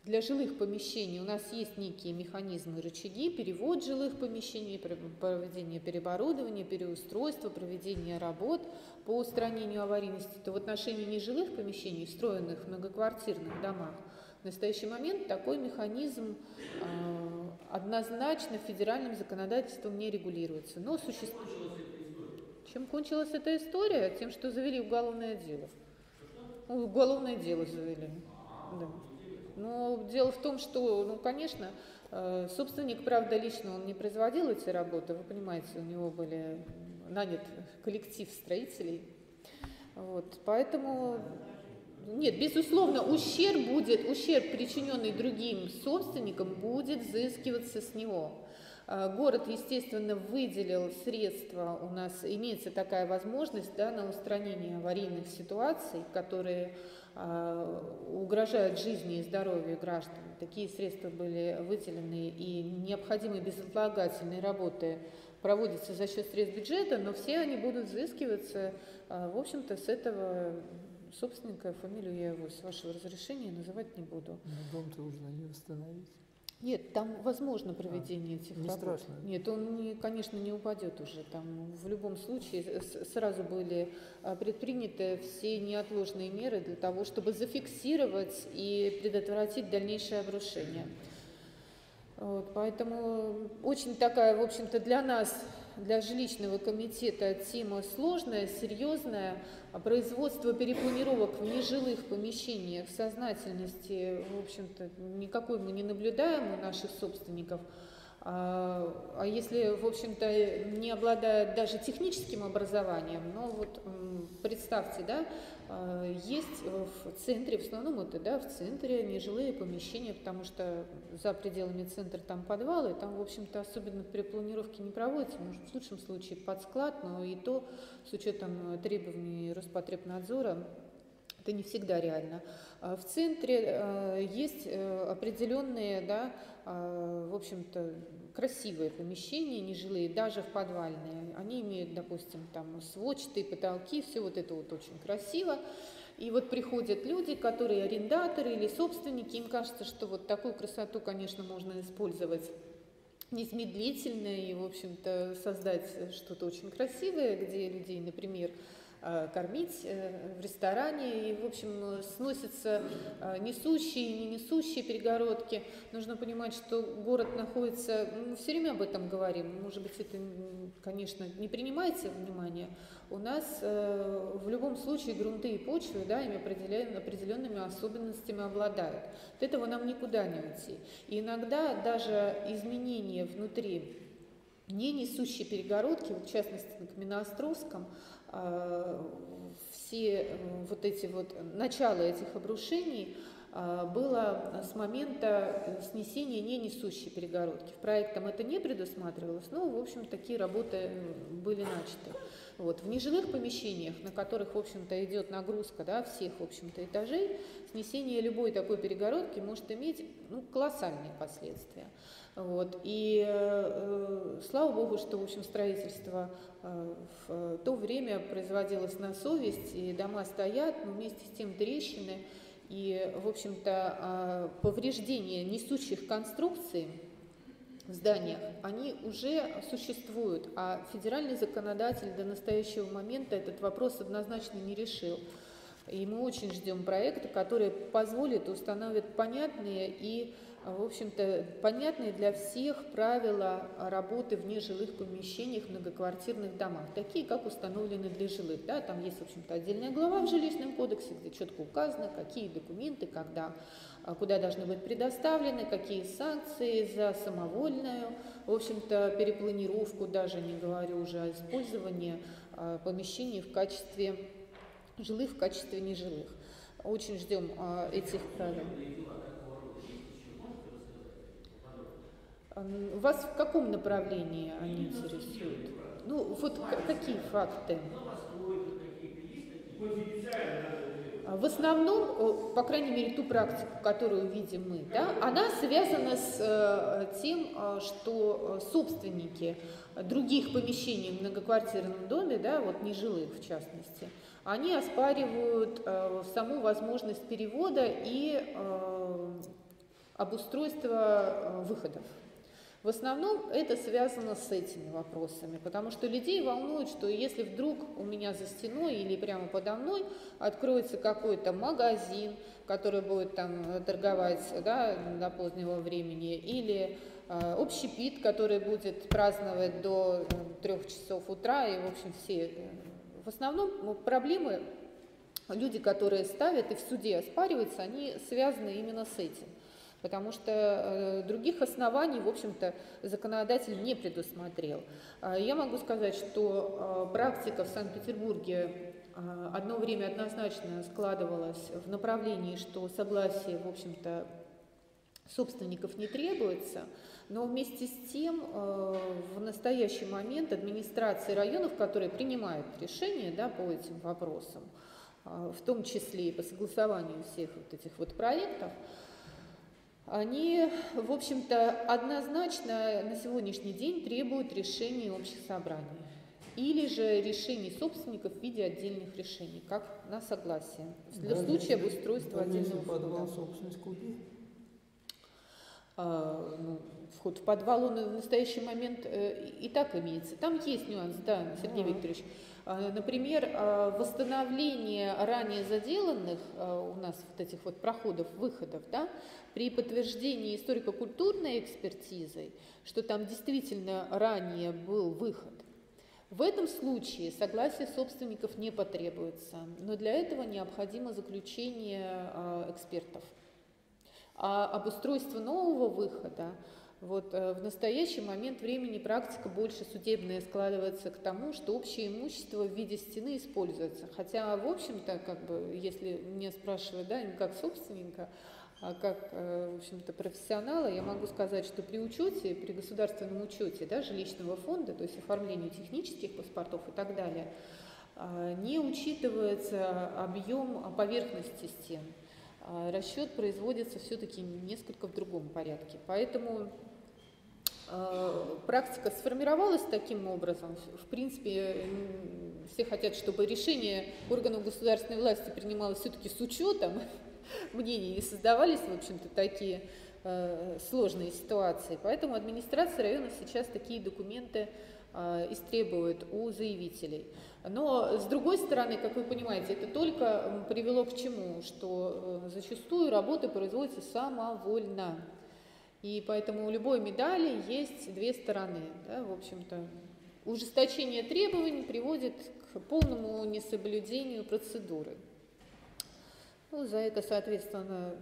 для жилых помещений у нас есть некие механизмы, рычаги, перевод жилых помещений, проведение переоборудования, переустройства, проведение работ по устранению аварийности, то в отношении нежилых помещений, встроенных в многоквартирных домах, в настоящий момент такой механизм э, однозначно федеральным законодательством не регулируется. Но суще... Чем кончилась эта история? Тем, что завели уголовное дело. Ну, уголовное дело завели. Да. Но дело в том, что, ну, конечно, э, собственник, правда, лично он не производил эти работы, вы понимаете, у него были нанят коллектив строителей. Вот, поэтому, нет, безусловно, ущерб будет, ущерб, причиненный другим собственникам, будет взыскиваться с него. Город, естественно, выделил средства, у нас имеется такая возможность, да, на устранение аварийных ситуаций, которые угрожают жизни и здоровью граждан. Такие средства были выделены, и необходимые безотлагательные работы проводятся за счет средств бюджета, но все они будут взыскиваться, в общем-то, с этого собственника. Фамилию я его, с вашего разрешения, называть не буду. Но дом-то уже не восстановить. Нет, там возможно проведение а, этих не работ. Страшно. Нет, он, не, конечно, не упадет уже. Там в любом случае сразу были предприняты все неотложные меры для того, чтобы зафиксировать и предотвратить дальнейшее обрушение. Вот, поэтому очень такая, в общем-то, для нас, для жилищного комитета, тема сложная, серьезная. Производство перепланировок в нежилых помещениях, сознательности, в общем-то, никакой мы не наблюдаем у наших собственников. А если, в общем-то, не обладает даже техническим образованием, но вот представьте, да, есть в центре, в основном это, да, в центре нежилые помещения, потому что за пределами центра там подвалы, там, в общем-то, особенно при планировке не проводится, может, в лучшем случае под склад, но и то, с учетом требований Роспотребнадзора, это не всегда реально. В центре есть определенные, да, в общем-то, красивые помещения, нежилые, даже в подвальные. Они имеют, допустим, там сводчатые потолки, все вот это вот очень красиво. И вот приходят люди, которые арендаторы или собственники, им кажется, что вот такую красоту, конечно, можно использовать незамедлительно и, в общем-то, создать что-то очень красивое, где людей, например, кормить в ресторане, и, в общем, сносятся несущие и не несущие перегородки. Нужно понимать, что город находится, мы все время об этом говорим, может быть, это, конечно, не принимается во внимание. У нас в любом случае грунты и почвы, да, ими определенными особенностями обладают. От этого нам никуда не уйти. И иногда даже изменения внутри не несущие перегородки, в частности на Каменноостровском, все вот эти вот, начало этих обрушений было с момента снесения не несущей перегородки. В проектом это не предусматривалось, но, в общем, такие работы были начаты. Вот. В нежилых помещениях, на которых, в общем-то, идет нагрузка, да, всех, в общем-то, этажей, снесение любой такой перегородки может иметь, ну, колоссальные последствия. Вот. И э, слава богу, что, в общем, строительство э, в то время производилось на совесть, и дома стоят, но вместе с тем трещины. И, в общем-то, повреждения несущих конструкций в зданиях, они уже существуют, а федеральный законодатель до настоящего момента этот вопрос однозначно не решил. И мы очень ждем проекта, который позволит, установит понятные и, в общем-то, понятные для всех правила работы в нежилых помещениях, многоквартирных домах, такие, как установлены для жилых. Да? Там есть, в общем-то, отдельная глава в Жилищном кодексе, где четко указано, какие документы, когда, куда должны быть предоставлены, какие санкции за самовольную, в общем-то, перепланировку, даже не говорю уже о использовании помещений в качестве жилых, в качестве нежилых. Очень ждем этих правил. Вас в каком направлении они интересуют? Ну, вот какие факты? В основном, по крайней мере, ту практику, которую видим мы, да, она связана с тем, что собственники других помещений в многоквартирном доме, да, вот нежилых в частности, они оспаривают саму возможность перевода и обустройства выходов. В основном это связано с этими вопросами, потому что людей волнует, что если вдруг у меня за стеной или прямо подо мной откроется какой-то магазин, который будет там торговать, да, до позднего времени, или э, общепит, который будет праздновать до трех часов утра, и, в общем, все... В основном проблемы, люди, которые ставят и в суде оспариваются, они связаны именно с этим. Потому что других оснований, в общем-то, законодатель не предусмотрел. Я могу сказать, что практика в Санкт-Петербурге одно время однозначно складывалась в направлении, что согласие, в общем-то, собственников не требуется, но вместе с тем в настоящий момент администрации районов, которые принимают решения, да, по этим вопросам, в том числе и по согласованию всех вот этих вот проектов, они, в общем-то, однозначно на сегодняшний день требуют решений общих собраний или же решений собственников в виде отдельных решений, как на согласие, для да, случая обустройства отдельного подвала собственность купить. А, ну, вход в подвал он в настоящий момент и так имеется. Там есть нюанс, да, Сергей Викторович. Например, восстановление ранее заделанных у нас вот этих вот проходов, выходов, да, при подтверждении историко-культурной экспертизой, что там действительно ранее был выход. В этом случае согласие собственников не потребуется, но для этого необходимо заключение экспертов. А обустройство нового выхода, вот, в настоящий момент времени практика больше судебная складывается к тому, что общее имущество в виде стены используется. Хотя, в общем-то, как бы, если меня спрашивают, да, не как собственника, а как, в общем-то, профессионала, я могу сказать, что при учете, при государственном учете, да, жилищного фонда, то есть оформлении технических паспортов и так далее, не учитывается объем поверхности стен. Расчет производится все-таки несколько в другом порядке. Поэтому э, практика сформировалась таким образом. В принципе, все хотят, чтобы решение органов государственной власти принималось все-таки с учетом мнений, и создавались, в общем-то, такие э, сложные ситуации. Поэтому администрация района сейчас такие документы истребует у заявителей. Но, с другой стороны, как вы понимаете, это только привело к чему? Что зачастую работы производятся самовольно. И поэтому у любой медали есть две стороны. Да, в общем-то, ужесточение требований приводит к полному несоблюдению процедуры. Ну, за это, соответственно,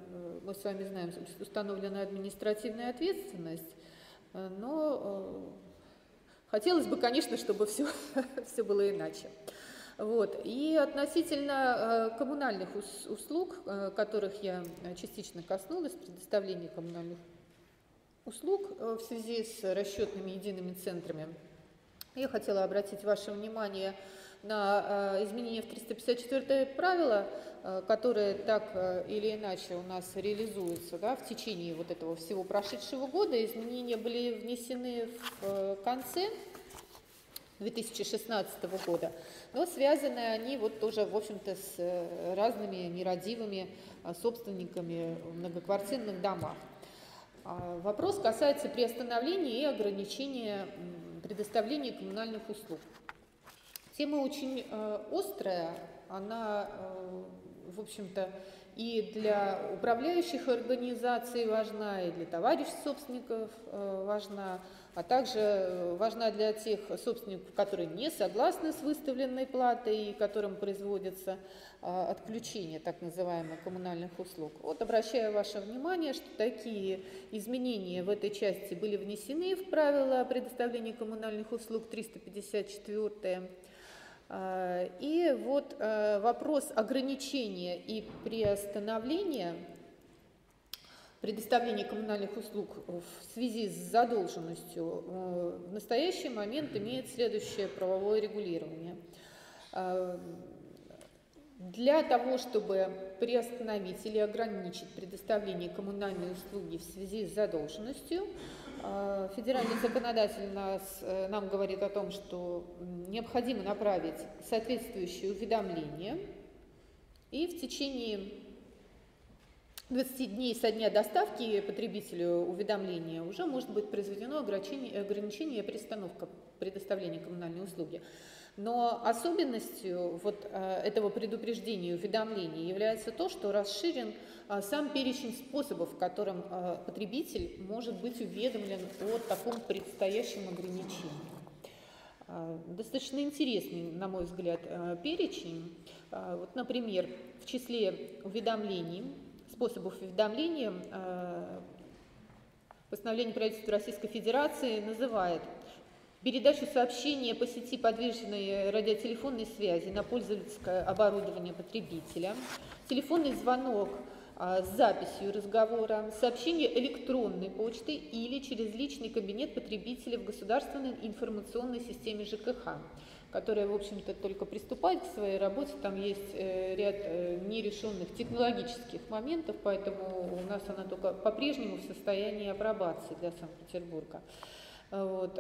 мы с вами знаем, установлена административная ответственность, но... Хотелось бы, конечно, чтобы все, все было иначе. Вот. И относительно коммунальных услуг, которых я частично коснулась, предоставления коммунальных услуг в связи с расчетными едиными центрами, я хотела обратить ваше внимание на изменение в триста пятьдесят четвёртое правило, которое так или иначе у нас реализуется, да, в течение вот этого всего прошедшего года. Изменения были внесены в конце две тысячи шестнадцатого года, но связаны они вот тоже, в общем-то, с разными нерадивыми собственниками в многоквартирных домах. Вопрос касается приостановления и ограничения предоставления коммунальных услуг. Тема очень э, острая, она, э, в общем-то, и для управляющих организаций важна, и для товарищей собственников э, важна, а также важна для тех собственников, которые не согласны с выставленной платой и которым производится э, отключение так называемых коммунальных услуг. Вот обращаю ваше внимание, что такие изменения в этой части были внесены в правила предоставления коммунальных услуг триста пятьдесят четыре. И вот вопрос ограничения и приостановления предоставления коммунальных услуг в связи с задолженностью в настоящий момент имеет следующее правовое регулирование. Для того, чтобы приостановить или ограничить предоставление коммунальной услуги в связи с задолженностью, федеральный законодатель нас, нам говорит о том, что необходимо направить соответствующие уведомления, и в течение двадцати дней со дня доставки потребителю уведомления уже может быть произведено ограничение и приостановка предоставления коммунальной услуги. Но особенностью вот этого предупреждения и уведомления является то, что расширен сам перечень способов, которым потребитель может быть уведомлен о таком предстоящем ограничении. Достаточно интересный, на мой взгляд, перечень. Вот, например, в числе уведомлений, способов уведомления, постановление правительства Российской Федерации называет передачу сообщения по сети подвижной радиотелефонной связи на пользовательское оборудование потребителя, телефонный звонок а, с записью разговора, сообщение электронной почты или через личный кабинет потребителя в государственной информационной системе ЖКХ, которая, в общем-то, только приступает к своей работе. Там есть э, ряд э, нерешенных технологических моментов, поэтому у нас она только по-прежнему в состоянии апробации для Санкт-Петербурга. Вот,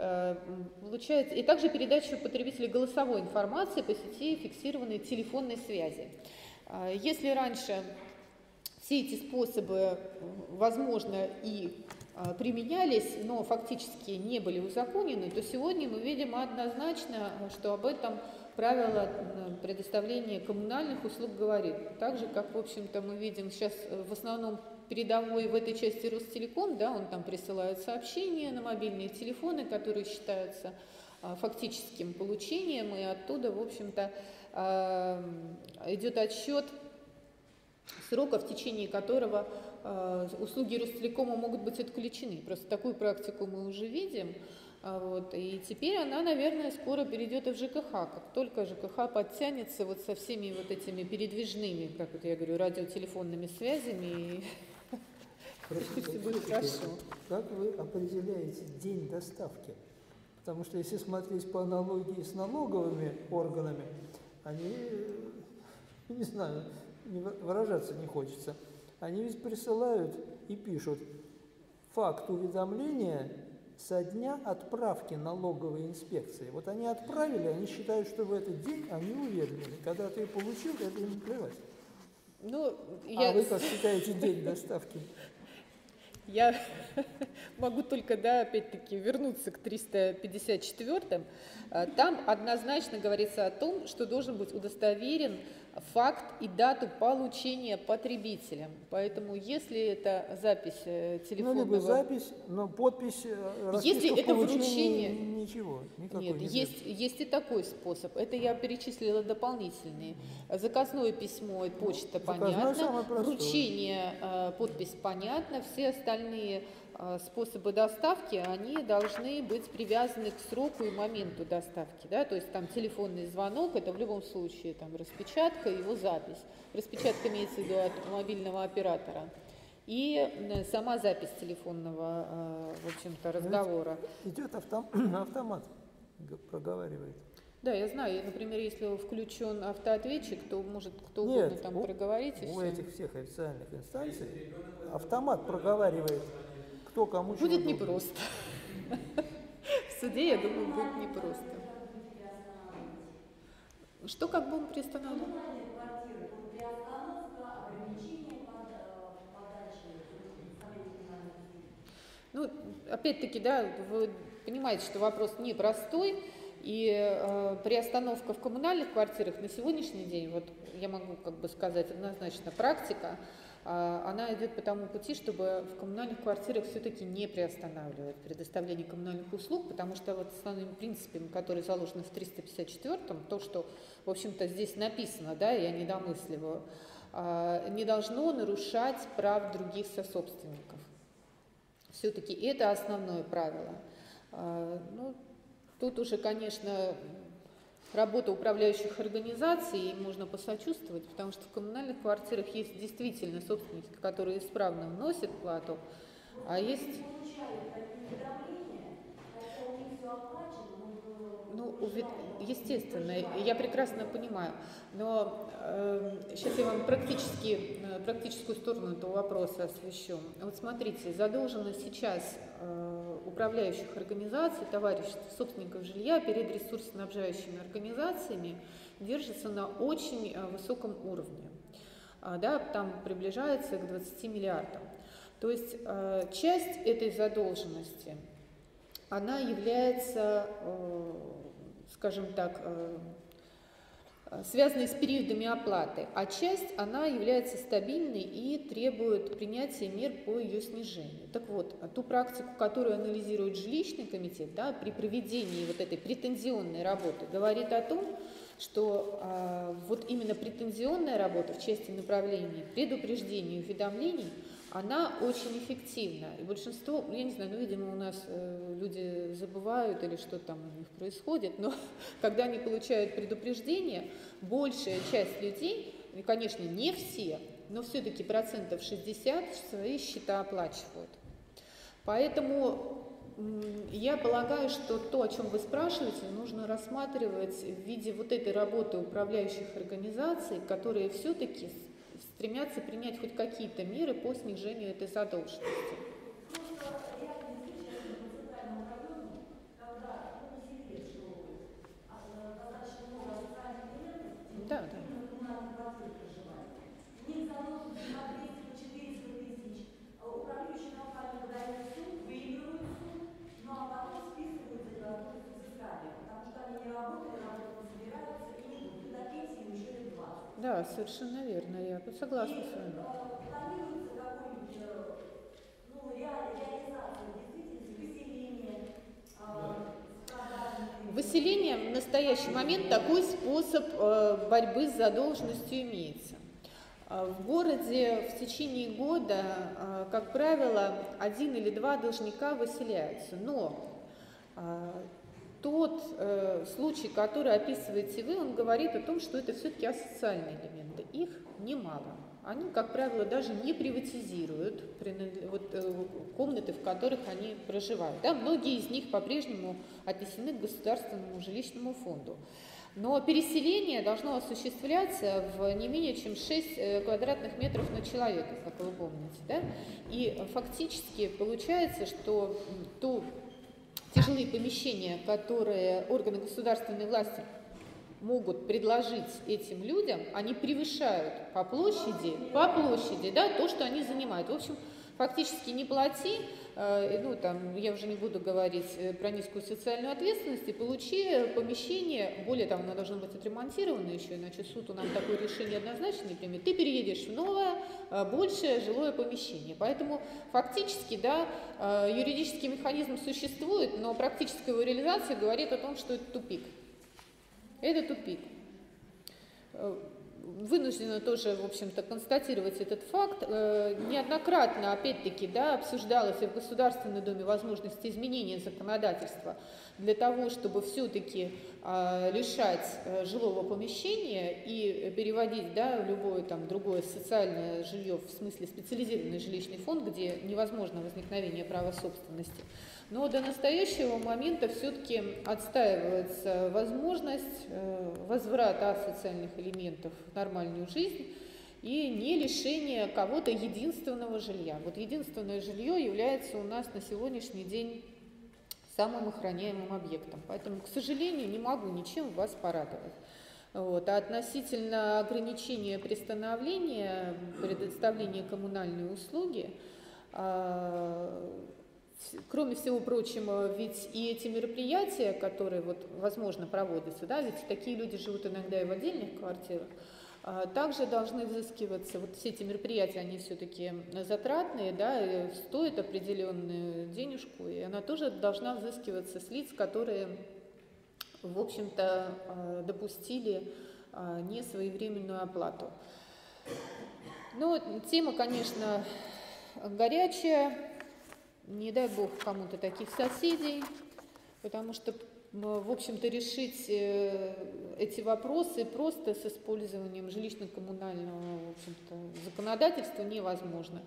получается, и также передачу потребителей голосовой информации по сети фиксированной телефонной связи. Если раньше все эти способы, возможно, и применялись, но фактически не были узаконены, то сегодня мы видим однозначно, что об этом правило предоставления коммунальных услуг говорит. Так же, как, в общем-то, мы видим сейчас в основном передовой в этой части Ростелеком, да, он там присылает сообщения на мобильные телефоны, которые считаются а, фактическим получением, и оттуда, в общем-то, а, идет отсчет срока, в течение которого а, услуги Ростелекома могут быть отключены. Просто такую практику мы уже видим, а, вот, и теперь она, наверное, скоро перейдет и в ЖКХ, как только ЖКХ подтянется вот со всеми вот этими передвижными, как вот я говорю, радиотелефонными связями. Как вы определяете день доставки? Потому что если смотреть по аналогии с налоговыми органами, они, не знаю, выражаться не хочется. Они ведь присылают и пишут факт уведомления со дня отправки налоговой инспекции. Вот они отправили, они считают, что в этот день они уведомлены. Когда ты получил, это им плевать. Ну, я... А вы как считаете день доставки? Я могу только, да, опять-таки, вернуться к триста пятьдесят четыре. Там однозначно говорится о том, что должен быть удостоверен факт и дату получения потребителям. Поэтому, если это запись телефонного... Ну, либо запись, но подпись... Если это вручение... Ничего, никакой нет, не есть, есть и такой способ. Это я перечислила дополнительные. Заказное письмо и почта, ну, понятно. Вручение, подпись, понятно. Все остальные способы доставки, они должны быть привязаны к сроку и моменту доставки. Да? То есть там телефонный звонок, это в любом случае там, распечатка, его запись. Распечатка имеется в виду от мобильного оператора. И сама запись телефонного, в общем-то, разговора. Идет автом... автомат, проговаривает. Да, я знаю. Например, если включен автоответчик, то может кто угодно Нет, там у, проговорить. У все. этих всех официальных инстанций автомат проговаривает, кто кому что. Будет непросто. В суде, я думаю, будет непросто. Что как бы он приостанавливал? Ну, опять-таки, да, вы понимаете, что вопрос непростой. И э, приостановка в коммунальных квартирах на сегодняшний день, вот я могу как бы сказать однозначно, практика, э, она идет по тому пути, чтобы в коммунальных квартирах все-таки не приостанавливать предоставление коммунальных услуг, потому что вот основным принципом, который заложен в триста пятьдесят четвёртом, то, что, в общем-то, здесь написано, да, я не домысливаю, э, не должно нарушать прав других сособственников. Все-таки это основное правило. Э, ну, Тут уже, конечно, работа управляющих организаций, им можно посочувствовать, потому что в коммунальных квартирах есть действительно собственники, которые исправно вносят плату, а есть... Ну, естественно, я прекрасно понимаю, но э, сейчас я вам практически, практическую сторону этого вопроса освещу. Вот смотрите, задолженность сейчас э, управляющих организаций, товариществ, собственников жилья перед ресурсоснабжающими организациями держится на очень э, высоком уровне, а, да, там приближается к двадцати миллиардам. То есть э, часть этой задолженности, она является... Э, скажем так, связанные с периодами оплаты, а часть, она является стабильной и требует принятия мер по ее снижению. Так вот, ту практику, которую анализирует жилищный комитет, да, при проведении вот этой претензионной работы, говорит о том, что э, вот именно претензионная работа в части направления предупреждений и уведомлений, она очень эффективна. И большинство, я не знаю, ну, видимо, у нас э, люди забывают или что там у них происходит, но когда они получают предупреждение, большая часть людей, и, конечно, не все, но все-таки процентов шестьдесят свои счета оплачивают. Поэтому я полагаю, что то, о чем вы спрашиваете, нужно рассматривать в виде вот этой работы управляющих организаций, которые все-таки стремятся принять хоть какие-то меры по снижению этой задолженности. Да, да. Да, совершенно верно, я тут согласна и, с вами. Выселение в настоящий момент такой способ борьбы с задолженностью имеется. В городе в течение года, как правило, один или два должника выселяются, но... Тот э, случай, который описываете вы, он говорит о том, что это все-таки асоциальные элементы. Их немало. Они, как правило, даже не приватизируют вот, э, комнаты, в которых они проживают. Да? Многие из них по-прежнему отнесены к Государственному жилищному фонду. Но переселение должно осуществляться в не менее чем шесть квадратных метров на человека, как вы помните. Да? И фактически получается, что то... Тяжелые помещения, которые органы государственной власти могут предложить этим людям, они превышают по площади, по площади, да, то, что они занимают. В общем, фактически не плати, э, ну там, я уже не буду говорить про низкую социальную ответственность, и получи помещение, более того, оно должно быть отремонтировано еще, иначе суд у нас такое решение однозначно не примет, ты переедешь в новое, большее жилое помещение. Поэтому фактически, да, юридический механизм существует, но практическая его реализация говорит о том, что это тупик. Это тупик. вынуждена тоже, в общем-то, констатировать этот факт. Неоднократно, опять-таки, да, обсуждалась в Государственной Думе возможность изменения законодательства для того, чтобы все-таки лишать жилого помещения и переводить, да, любое там другое социальное жилье, в смысле специализированный жилищный фонд, где невозможно возникновение права собственности. Но до настоящего момента все-таки отстаивается возможность возврата асоциальных элементов в нормальную жизнь и не лишение кого-то единственного жилья. Вот единственное жилье является у нас на сегодняшний день самым охраняемым объектом. Поэтому, к сожалению, не могу ничем вас порадовать. Вот. А относительно ограничения пристановления, предоставления коммунальной услуги, кроме всего прочего, ведь и эти мероприятия, которые, вот, возможно, проводятся, да, ведь такие люди живут иногда и в отдельных квартирах, также должны взыскиваться, вот все эти мероприятия, они все-таки затратные, да, стоят определенную денежку, и она тоже должна взыскиваться с лиц, которые, в общем-то, допустили несвоевременную оплату. Ну, тема, конечно, горячая, не дай бог кому-то таких соседей, потому что, в общем-то, решить эти вопросы просто с использованием жилищно-коммунального, в общем-то, законодательства невозможно.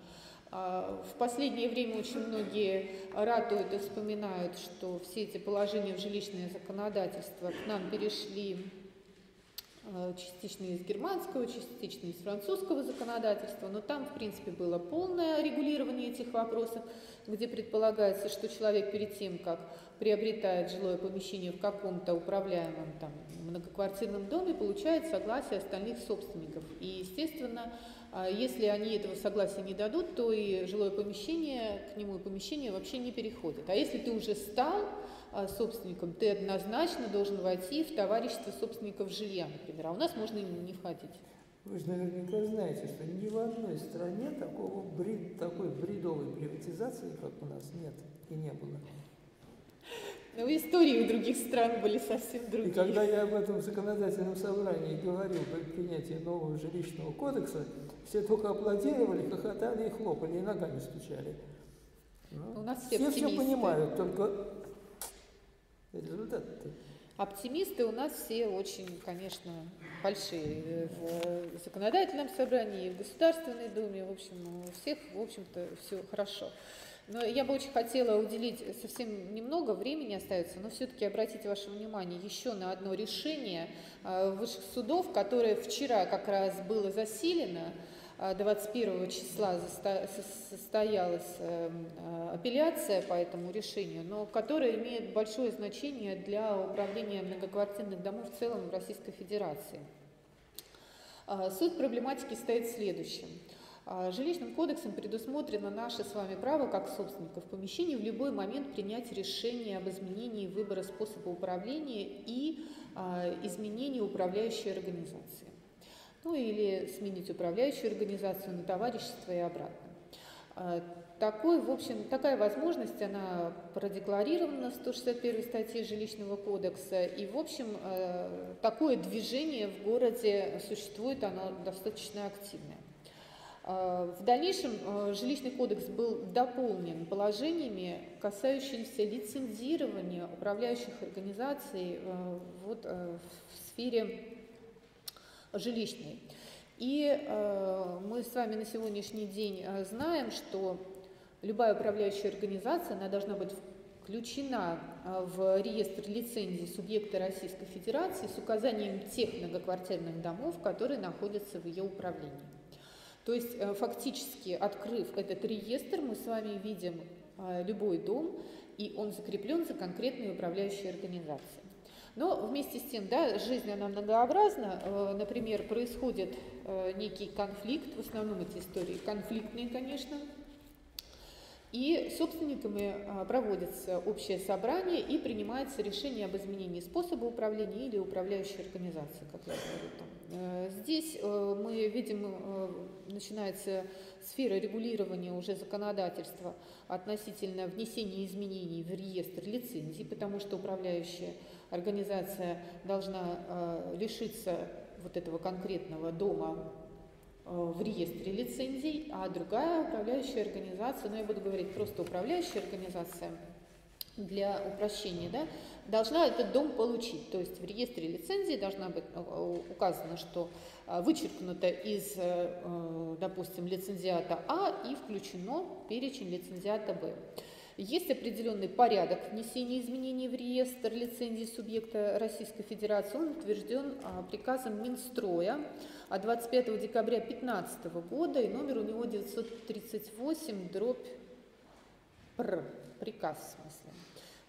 В последнее время очень многие ратуют и вспоминают, что все эти положения в жилищное законодательство к нам перешли частично из германского, частично из французского законодательства, но там, в принципе, было полное регулирование этих вопросов, где предполагается, что человек перед тем, как приобретает жилое помещение в каком-то управляемом там многоквартирном доме, получает согласие остальных собственников. И, естественно, если они этого согласия не дадут, то и жилое помещение, к нему и помещение вообще не переходит. А если ты уже стал собственником, ты однозначно должен войти в товарищество собственников жилья, например, а у нас можно не входить. Вы же наверняка знаете, что ни в одной стране такого бред, такой бредовой приватизации, как у нас, нет и не было. Но истории у других стран были совсем другие. И когда я об этом законодательном собрании говорил при принятии нового жилищного кодекса, все только аплодировали, хохотали и хлопали, и ногами стучали. У нас все, все, все понимают, только результат. Оптимисты у нас все очень, конечно, большие в законодательном собрании, в Государственной Думе, в общем, у всех, в общем-то, все хорошо. Но я бы очень хотела уделить, совсем немного времени остается, но все-таки обратить ваше внимание еще на одно решение высших судов, которое вчера как раз было засилено, двадцать первого числа состоялась апелляция по этому решению, но которое имеет большое значение для управления многоквартирных домов в целом в Российской Федерации. Суть проблематики стоит в следующем. Жилищным кодексом предусмотрено наше с вами право, как собственников помещений, в любой момент принять решение об изменении выбора способа управления и а, изменении управляющей организации. Ну или сменить управляющую организацию на товарищество и обратно. А, такой, в общем, такая возможность, она продекларирована в сто шестьдесят первой статье Жилищного кодекса. И, в общем, а, такое движение в городе существует, оно достаточно активное. В дальнейшем жилищный кодекс был дополнен положениями, касающимися лицензирования управляющих организаций вот, в сфере жилищной. И мы с вами на сегодняшний день знаем, что любая управляющая организация, она должна быть включена в реестр лицензий субъекта Российской Федерации с указанием тех многоквартирных домов, которые находятся в ее управлении. То есть фактически, открыв этот реестр, мы с вами видим любой дом, и он закреплен за конкретные управляющие организации. Но вместе с тем, да, жизнь она многообразна. Например, происходит некий конфликт, в основном эти истории конфликтные, конечно. И собственниками проводится общее собрание и принимается решение об изменении способа управления или управляющей организации, как я говорю. Здесь мы видим, начинается сфера регулирования уже законодательства относительно внесения изменений в реестр лицензий, потому что управляющая организация должна лишиться вот этого конкретного дома в реестре лицензий, а другая управляющая организация, ну я буду говорить просто управляющая организация для упрощения, да, должна этот дом получить. То есть в реестре лицензий должна быть указано, что вычеркнуто из, допустим, лицензиата А и включено в перечень лицензиата Б. Есть определенный порядок внесения изменений в реестр лицензии субъекта Российской Федерации. Он утвержден приказом Минстроя от двадцать пятого декабря две тысячи пятнадцатого года, и номер у него девятьсот тридцать восемь дробь пэ эр. Приказ, в смысле.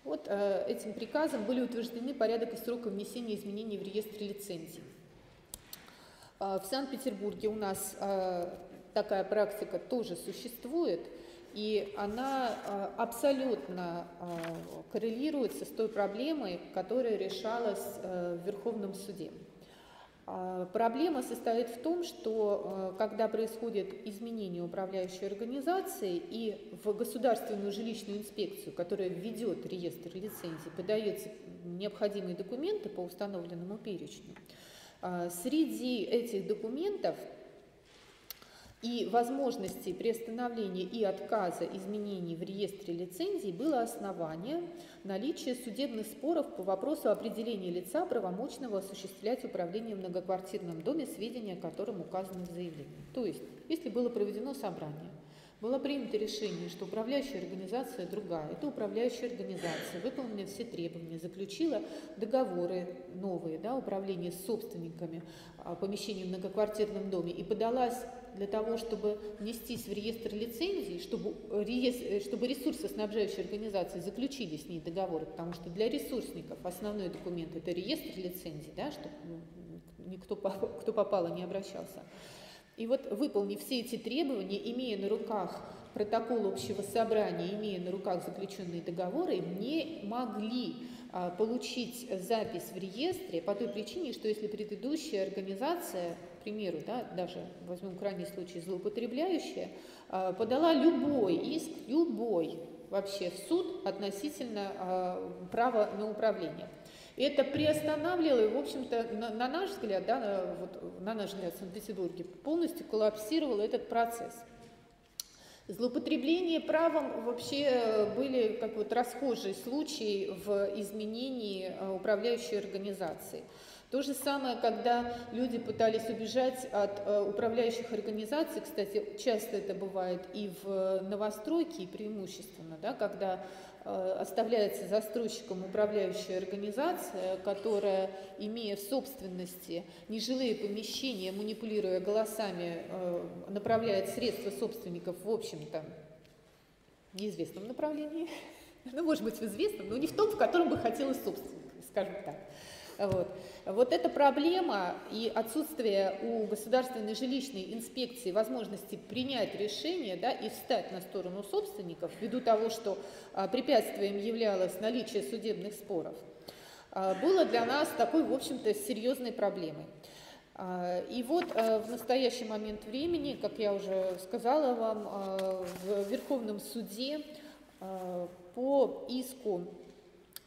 Вот этим приказом были утверждены порядок и сроки внесения изменений в реестр лицензий. В Санкт-Петербурге у нас такая практика тоже существует. И она абсолютно коррелируется с той проблемой, которая решалась в Верховном суде. Проблема состоит в том, что когда происходит изменение управляющей организации и в Государственную жилищную инспекцию, которая ведет реестр лицензий, подаются необходимые документы по установленному перечню, среди этих документов и возможности приостановления и отказа изменений в реестре лицензий было основание наличия судебных споров по вопросу определения лица, правомочного осуществлять управление в многоквартирном доме, сведения о котором указаны в заявлении. То есть, если было проведено собрание, было принято решение, что управляющая организация другая, это управляющая организация, выполнила все требования, заключила договоры новые, да, управление с собственниками помещений в многоквартирном доме и подалась для того, чтобы внестись в реестр лицензий, чтобы, чтобы ресурсоснабжающие организации заключили с ней договоры, потому что для ресурсников основной документ – это реестр лицензий, да, чтобы никто, кто попало, не обращался. И вот, выполнив все эти требования, имея на руках протокол общего собрания, имея на руках заключенные договоры, не могли а, получить запись в реестре по той причине, что если предыдущая организация, к примеру, да, даже возьмем крайний случай, злоупотребляющая, а, подала любой иск, любой вообще в суд относительно а, права на управление. Это приостанавливало, и, в общем-то, на, на наш взгляд, да, вот, на наш взгляд в Санкт-Петербурге, полностью коллапсировал этот процесс. Злоупотребление правом вообще были как вот расхожие случаи в изменении управляющей организации. То же самое, когда люди пытались убежать от э, управляющих организаций, кстати, часто это бывает и в новостройке, и преимущественно, да, когда э, оставляется застройщиком управляющая организация, которая, имея в собственности нежилые помещения, манипулируя голосами, э, направляет средства собственников, в общем-то, в неизвестном направлении, ну, может быть, в известном, но не в том, в котором бы хотелось собственник, скажем так. Вот. Вот эта проблема и отсутствие у Государственной жилищной инспекции возможности принять решение, да, и встать на сторону собственников, ввиду того, что а, препятствием являлось наличие судебных споров, а, было для нас такой, в общем-то, серьезной проблемой. А, и вот а, в настоящий момент времени, как я уже сказала вам, а, в Верховном суде а, по иску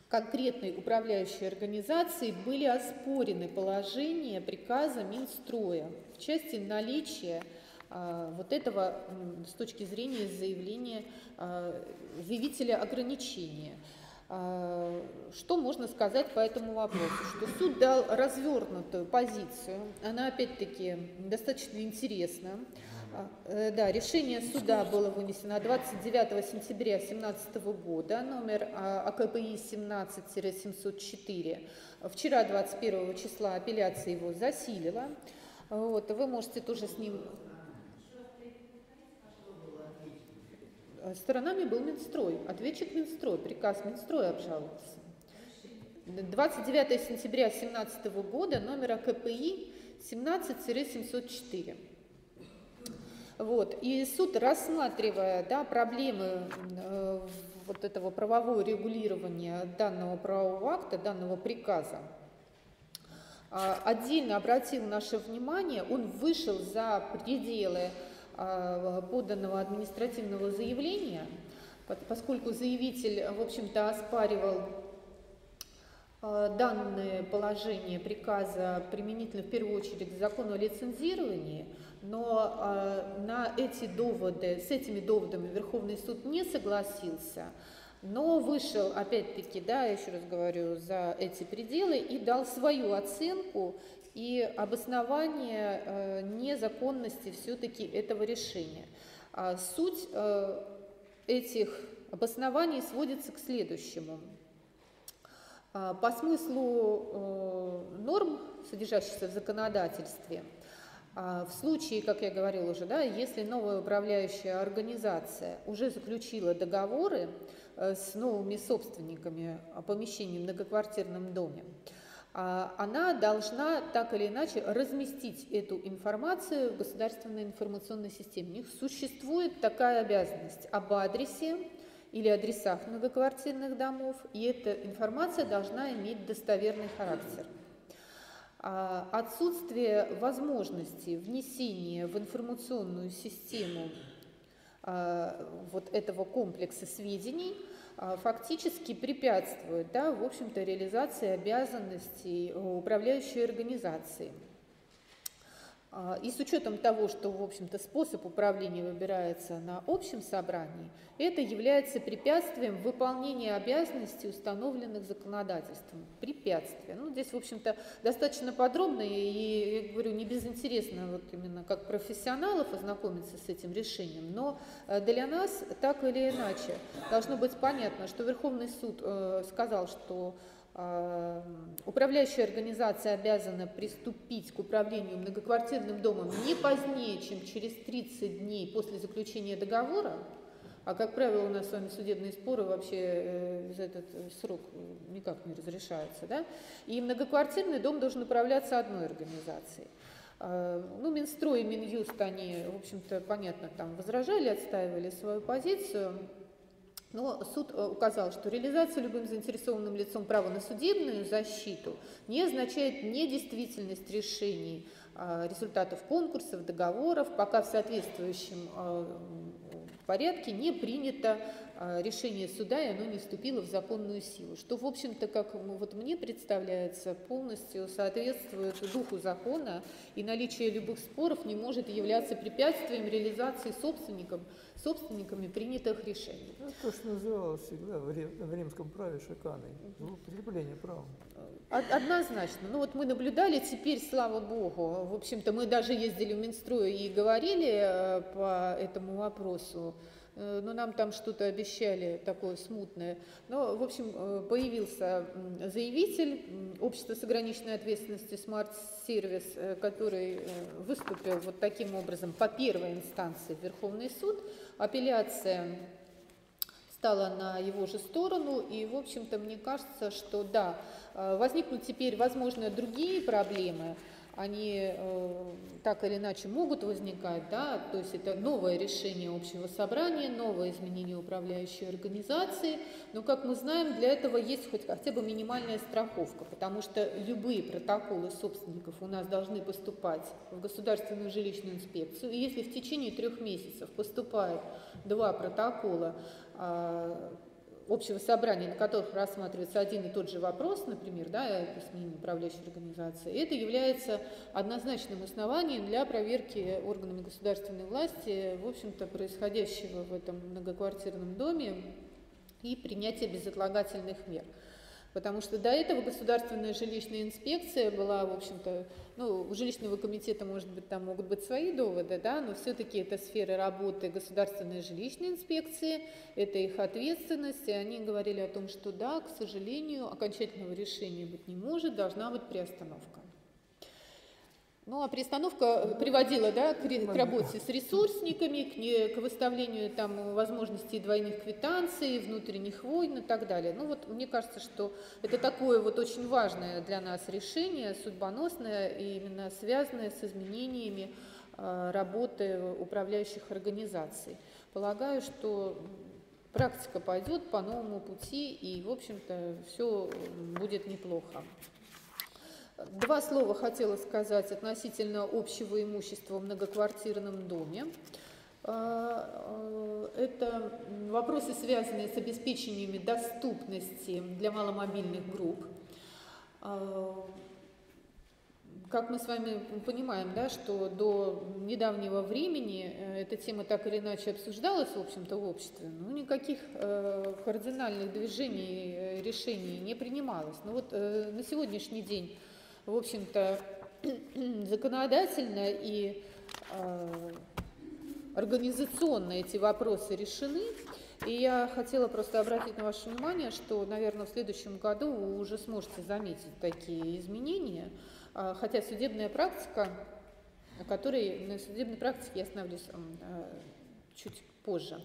конкретной управляющей организации были оспорены положения приказа Минстроя в части наличия а, вот этого с точки зрения заявления а, заявителя ограничения. А, что можно сказать по этому вопросу? Что суд дал развернутую позицию, она опять-таки достаточно интересна. Да, решение суда было вынесено двадцать девятого сентября две тысячи семнадцатого года, номер АКПИ семнадцать тире семьсот четыре. Вчера, двадцать первого числа, апелляция его засилила. Вот, вы можете тоже с ним... Сторонами был Минстрой, ответчик Минстрой, приказ Минстроя обжаловался. двадцать девятого сентября две тысячи семнадцатого года, номер АКПИ семнадцать тире семьсот четыре. Вот. И суд, рассматривая, да, проблемы э, вот этого правового регулирования данного правового акта, данного приказа, э, отдельно обратил наше внимание, он вышел за пределы э, поданного административного заявления, поскольку заявитель, в общем-то, оспаривал данное положение приказа применительно в первую очередь к закону о лицензировании, но э, на эти доводы, с этими доводами Верховный суд не согласился, но вышел, опять-таки, да, еще раз говорю, за эти пределы и дал свою оценку и обоснование э, незаконности все-таки этого решения. А суть э, этих обоснований сводится к следующему. По смыслу норм, содержащихся в законодательстве, в случае, как я говорила уже, да, если новая управляющая организация уже заключила договоры с новыми собственниками помещений в многоквартирном доме, она должна так или иначе разместить эту информацию в государственной информационной системе. У них существует такая обязанность об адресе или адресах многоквартирных домов, и эта информация должна иметь достоверный характер. Отсутствие возможности внесения в информационную систему вот этого комплекса сведений фактически препятствует, да, в общем-то, реализации обязанностей управляющей организации. И с учетом того, что, в общем-то, способ управления выбирается на общем собрании, это является препятствием выполнения обязанностей, установленных законодательством. Препятствие. Ну, здесь, в общем-то, достаточно подробно и, я говорю, не безинтересно вот именно как профессионалов ознакомиться с этим решением, но для нас так или иначе должно быть понятно, что Верховный суд э, сказал, что управляющая организация обязана приступить к управлению многоквартирным домом не позднее, чем через тридцать дней после заключения договора, а, как правило, у нас с вами судебные споры вообще за этот срок никак не разрешаются, да? И многоквартирный дом должен управляться одной организацией. Ну, Минстрой и Минюст, они, в общем-то, понятно, там возражали, отстаивали свою позицию. Но суд указал, что реализация любым заинтересованным лицом права на судебную защиту не означает недействительность решений, результатов конкурсов, договоров, пока в соответствующем порядке не принято решение суда и оно не вступило в законную силу. Что, в общем-то, как вот мне представляется, полностью соответствует духу закона, и наличие любых споров не может являться препятствием реализации собственником, собственниками принятых решений. Это то, что называлось всегда в римском праве шиканой, ну, прикрепление права. Однозначно. Ну вот мы наблюдали, теперь, слава богу, в общем-то, мы даже ездили в Минстрой и говорили по этому вопросу, но нам там что-то обещали такое смутное. Но, в общем, появился заявитель общества с ограниченной ответственностью Smart Service, который выступил вот таким образом по первой инстанции в Верховный суд. Апелляция стала на его же сторону, и, в общем-то, мне кажется, что да, возникнут теперь, возможно, другие проблемы. Они э, так или иначе могут возникать, да, то есть это новое решение общего собрания, новое изменение управляющей организации, но, как мы знаем, для этого есть хоть хотя бы минимальная страховка, потому что любые протоколы собственников у нас должны поступать в Государственную жилищную инспекцию, и если в течение трех месяцев поступают два протокола, э, общего собрания, на которых рассматривается один и тот же вопрос, например, да, о смене управляющей организации, это является однозначным основанием для проверки органами государственной власти, в общем-то, происходящего в этом многоквартирном доме и принятия безотлагательных мер. Потому что до этого Государственная жилищная инспекция была, в общем-то, ну, у жилищного комитета, может быть, там могут быть свои доводы, да, но все-таки это сфера работы Государственной жилищной инспекции, это их ответственность, и они говорили о том, что да, к сожалению, окончательного решения быть не может, должна быть приостановка. Ну, а приостановка приводила, да, к, к работе с ресурсниками, к, не, к выставлению там возможностей двойных квитанций, внутренних войн и так далее. Ну, вот мне кажется, что это такое вот очень важное для нас решение, судьбоносное, и именно связанное с изменениями э, работы управляющих организаций. Полагаю, что практика пойдет по новому пути, и, в общем-то, все будет неплохо. Два слова хотела сказать относительно общего имущества в многоквартирном доме. Это вопросы, связанные с обеспечением доступности для маломобильных групп. Как мы с вами понимаем, да, что до недавнего времени эта тема так или иначе обсуждалась, в общем-то, в обществе, но никаких э, кардинальных движений, э, решений не принималось. Но вот э, на сегодняшний день, в общем-то, законодательно и э, организационно эти вопросы решены. И я хотела просто обратить на ваше внимание, что, наверное, в следующем году вы уже сможете заметить такие изменения, хотя судебная практика, о которой на судебной практике я остановлюсь чуть позже.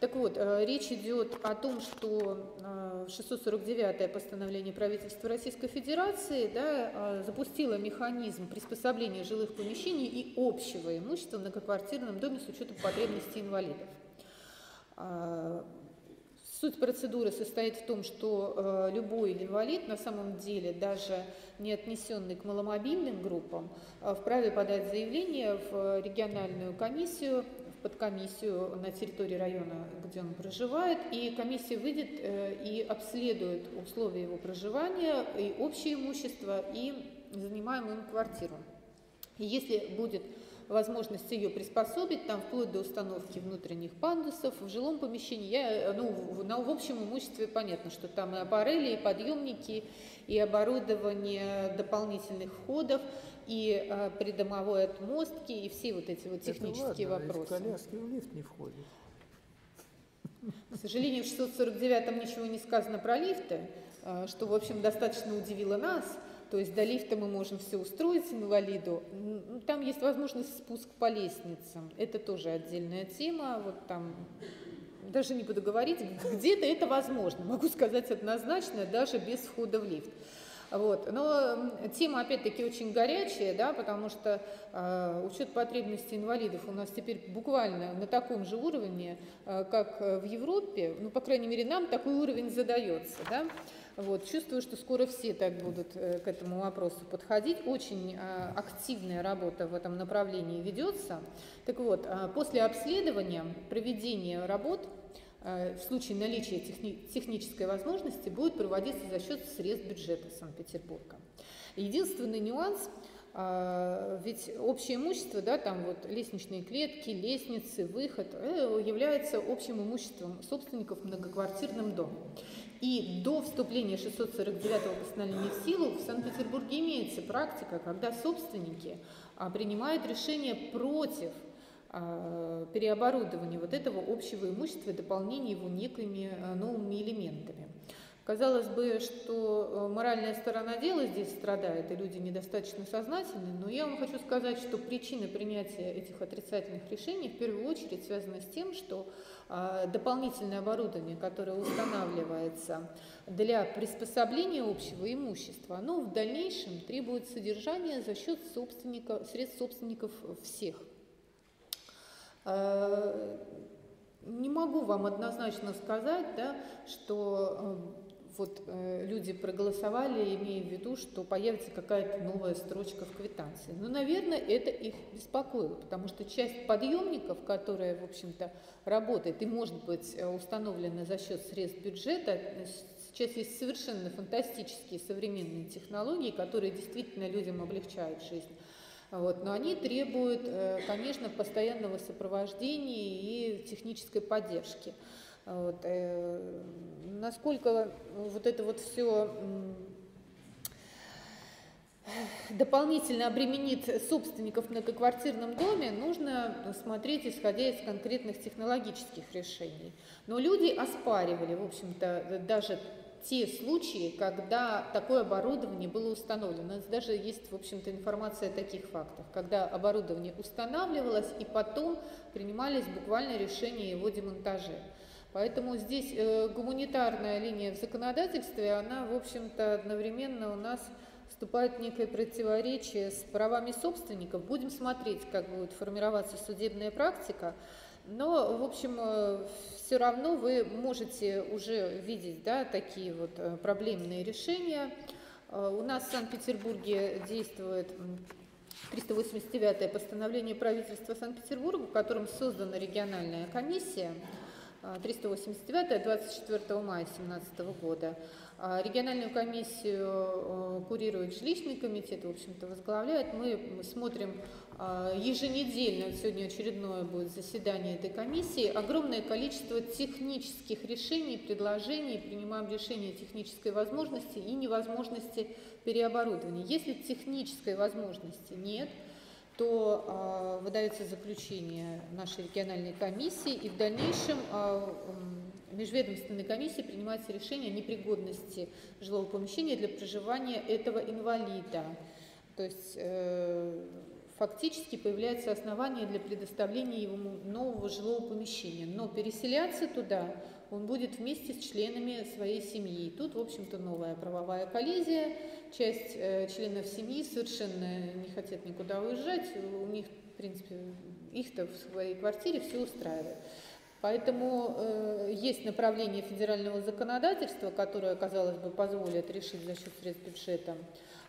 Так вот, речь идет о том, что шестьсот сорок девятое постановление правительства Российской Федерации, да, запустило механизм приспособления жилых помещений и общего имущества в многоквартирном доме с учетом потребностей инвалидов. Суть процедуры состоит в том, что любой инвалид, на самом деле даже не отнесенный к маломобильным группам, вправе подать заявление в региональную комиссию, в подкомиссию на территории района, где он проживает, и комиссия выйдет и обследует условия его проживания, и общее имущество, и занимаемую им квартиру. И если будет возможность ее приспособить, там вплоть до установки внутренних пандусов в жилом помещении. Я, ну, в, на, в общем имуществе понятно, что там и аппарели, и подъемники, и оборудование дополнительных входов, и э, придомовой отмостки, и все вот эти вот технические это ладно, вопросы. А из коляски в лифт не входит. К сожалению, в шестьсот сорок девятом ничего не сказано про лифты, э, что, в общем, достаточно удивило нас. То есть до лифта мы можем все устроить инвалиду. Там есть возможность спуск по лестницам. Это тоже отдельная тема. Вот там даже не буду говорить, где-то это возможно. Могу сказать однозначно, даже без входа в лифт. Вот. Но тема, опять-таки, очень горячая, да, потому что э, учет потребностей инвалидов у нас теперь буквально на таком же уровне, э, как в Европе. Ну, по крайней мере, нам такой уровень задается. Да? Вот. Чувствую, что скоро все так будут э, к этому вопросу подходить. Очень э, активная работа в этом направлении ведется. Так вот, э, после обследования, проведения работ, в случае наличия техни- технической возможности будет проводиться за счет средств бюджета Санкт-Петербурга. Единственный нюанс, а, ведь общее имущество, да, там вот лестничные клетки, лестницы, выход, э, является общим имуществом собственников в многоквартирном доме. И до вступления шестьсот сорок девятого постановления в силу в Санкт-Петербурге имеется практика, когда собственники а, принимают решение против переоборудование вот этого общего имущества и дополнение его некими новыми элементами. Казалось бы, что моральная сторона дела здесь страдает, и люди недостаточно сознательны, но я вам хочу сказать, что причины принятия этих отрицательных решений в первую очередь связаны с тем, что дополнительное оборудование, которое устанавливается для приспособления общего имущества, оно в дальнейшем требует содержания за счет собственников, средств собственников всех. Не могу вам однозначно сказать, да, что вот, люди проголосовали, имея в виду, что появится какая-то новая строчка в квитанции. Но, наверное, это их беспокоило, потому что часть подъемников, которая, в общем-то, работает и может быть установлена за счет средств бюджета, сейчас есть совершенно фантастические современные технологии, которые действительно людям облегчают жизнь. Вот, но они требуют, конечно, постоянного сопровождения и технической поддержки. Вот, насколько вот это вот все дополнительно обременит собственников в многоквартирном доме, нужно смотреть, исходя из конкретных технологических решений. Но люди оспаривали, в общем-то, даже те случаи, когда такое оборудование было установлено. У нас даже есть, в общем-то, информация о таких фактах, когда оборудование устанавливалось и потом принимались буквально решения его демонтажа. Поэтому здесь э, гуманитарная линия в законодательстве, она, в общем-то, одновременно у нас вступает в некое противоречие с правами собственников. Будем смотреть, как будет формироваться судебная практика. Но, в общем, все равно вы можете уже видеть, да, такие вот проблемные решения. У нас в Санкт-Петербурге действует триста восемьдесят девятое постановление правительства Санкт-Петербурга, которым создана региональная комиссия триста восемьдесят девятое, двадцать четвёртого мая две тысячи семнадцатого года. Региональную комиссию курирует жилищный комитет, в общем-то, возглавляет. Мы смотрим еженедельно, сегодня очередное будет заседание этой комиссии, огромное количество технических решений, предложений, принимаем решение технической возможности и невозможности переоборудования. Если технической возможности нет, то э, выдается заключение нашей региональной комиссии, и в дальнейшем э, э, межведомственной комиссии принимается решение о непригодности жилого помещения для проживания этого инвалида. То есть э, фактически появляется основание для предоставления ему нового жилого помещения, но переселяться туда он будет вместе с членами своей семьи. И тут, в общем-то, новая правовая коллизия. Часть э, членов семьи совершенно не хотят никуда уезжать. У них, в принципе, их-то в своей квартире все устраивает. Поэтому э, есть направление федерального законодательства, которое, казалось бы, позволит решить за счет средств бюджета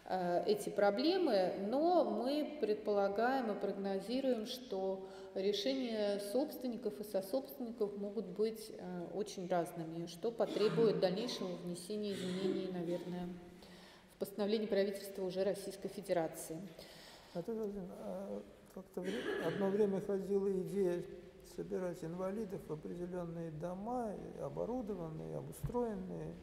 э, эти проблемы, но мы предполагаем и прогнозируем, что решения собственников и сособственников могут быть э, очень разными, что потребует дальнейшего внесения изменений, наверное, в постановление правительства уже Российской Федерации. А ты, а, как-то одно время ходила идея собирать инвалидов в определенные дома, оборудованные, обустроенные,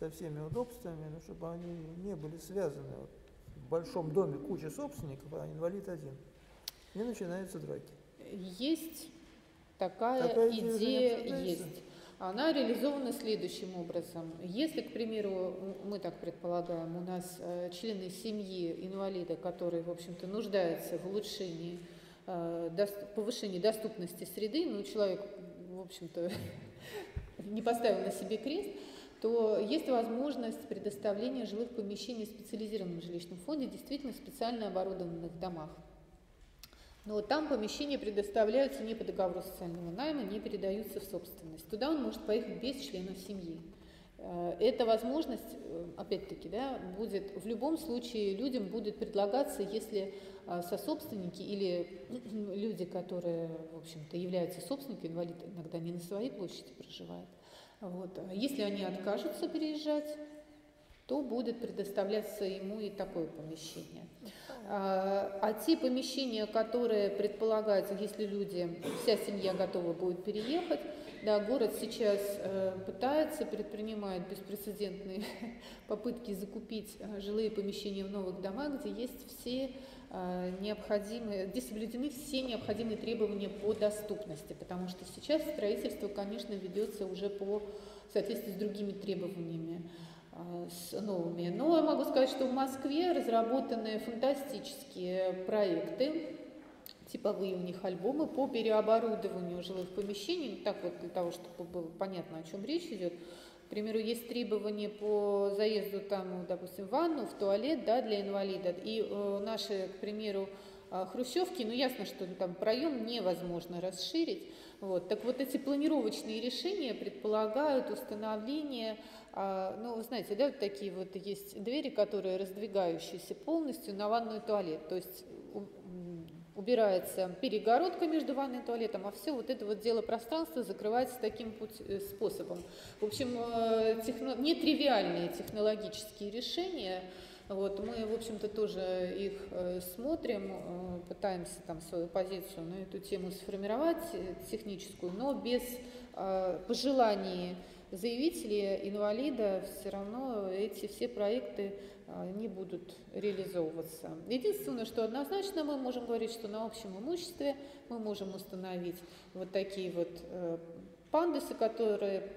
со всеми удобствами, ну, чтобы они не были связаны. Вот в большом доме куча собственников, а инвалид один. И начинаются драки. Есть такая, такая идея, идея есть. Она реализована следующим образом. Если, к примеру, мы так предполагаем, у нас члены семьи инвалида, которые, в общем-то, нуждаются в улучшении, повышение доступности среды, но человек, в общем-то, не поставил на себе крест, то есть возможность предоставления жилых помещений в специализированном жилищном фонде, действительно в специально оборудованных домах. Но там помещения предоставляются не по договору социального найма, не передаются в собственность. Туда он может поехать без членов семьи. Эта возможность, опять-таки, да, будет в любом случае людям будет предлагаться, если сособственники или люди, которые, в общем-то, являются собственниками, инвалид иногда не на своей площади проживает. Вот. Если они откажутся переезжать, то будет предоставляться ему и такое помещение. А, а те помещения, которые предполагаются, если люди, вся семья готова будет переехать, да, город сейчас э, пытается, предпринимает беспрецедентные попытки закупить жилые помещения в новых домах, где есть все э, необходимые, где соблюдены все необходимые требования по доступности, потому что сейчас строительство, конечно, ведется уже по соответствии с другими требованиями. С новыми. Но я могу сказать, что в Москве разработаны фантастические проекты, типовые у них альбомы по переоборудованию жилых помещений. Так вот, для того, чтобы было понятно, о чем речь идет. К примеру, есть требования по заезду, там, допустим, в ванну, в туалет, да, для инвалидов. И э, наши, к примеру, хрущевки, ну ясно, что там проем невозможно расширить. Вот. Так вот, эти планировочные решения предполагают установление, а, ну, вы знаете, да, такие вот есть двери, которые раздвигающиеся полностью на ванную и туалет. То есть у, убирается перегородка между ванной и туалетом, а все вот это вот дело пространства закрывается таким пути, способом. В общем, техно, нетривиальные технологические решения. Вот, мы, в общем-то, тоже их э, смотрим, э, пытаемся там свою позицию на эту тему сформировать, э, техническую, но без э, пожеланий заявителей, инвалида, все равно эти все проекты э, не будут реализовываться. Единственное, что однозначно мы можем говорить, что на общем имуществе мы можем установить вот такие вот э, пандусы, которые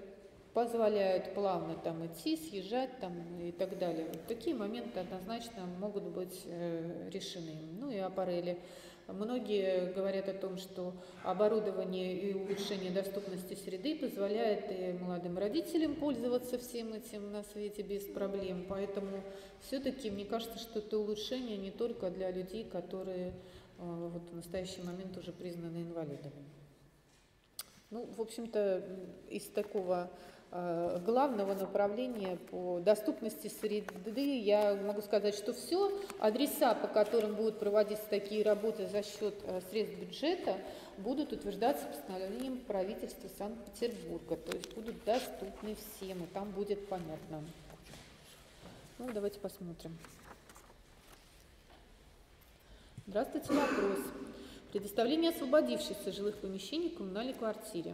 позволяют плавно там идти, съезжать там и так далее. Вот такие моменты однозначно могут быть э, решены. Ну и аппарели. Многие говорят о том, что оборудование и улучшение доступности среды позволяет и молодым родителям пользоваться всем этим на свете без проблем. Поэтому все-таки мне кажется, что это улучшение не только для людей, которые э, вот в настоящий момент уже признаны инвалидами. Ну, в общем-то, из такого главного направления по доступности среды. Я могу сказать, что все. Адреса, по которым будут проводиться такие работы за счет средств бюджета, будут утверждаться постановлением правительства Санкт-Петербурга. То есть будут доступны всем, и там будет понятно. Ну, давайте посмотрим. Здравствуйте, вопрос. Предоставление освободившихся жилых помещений в коммунальной квартире.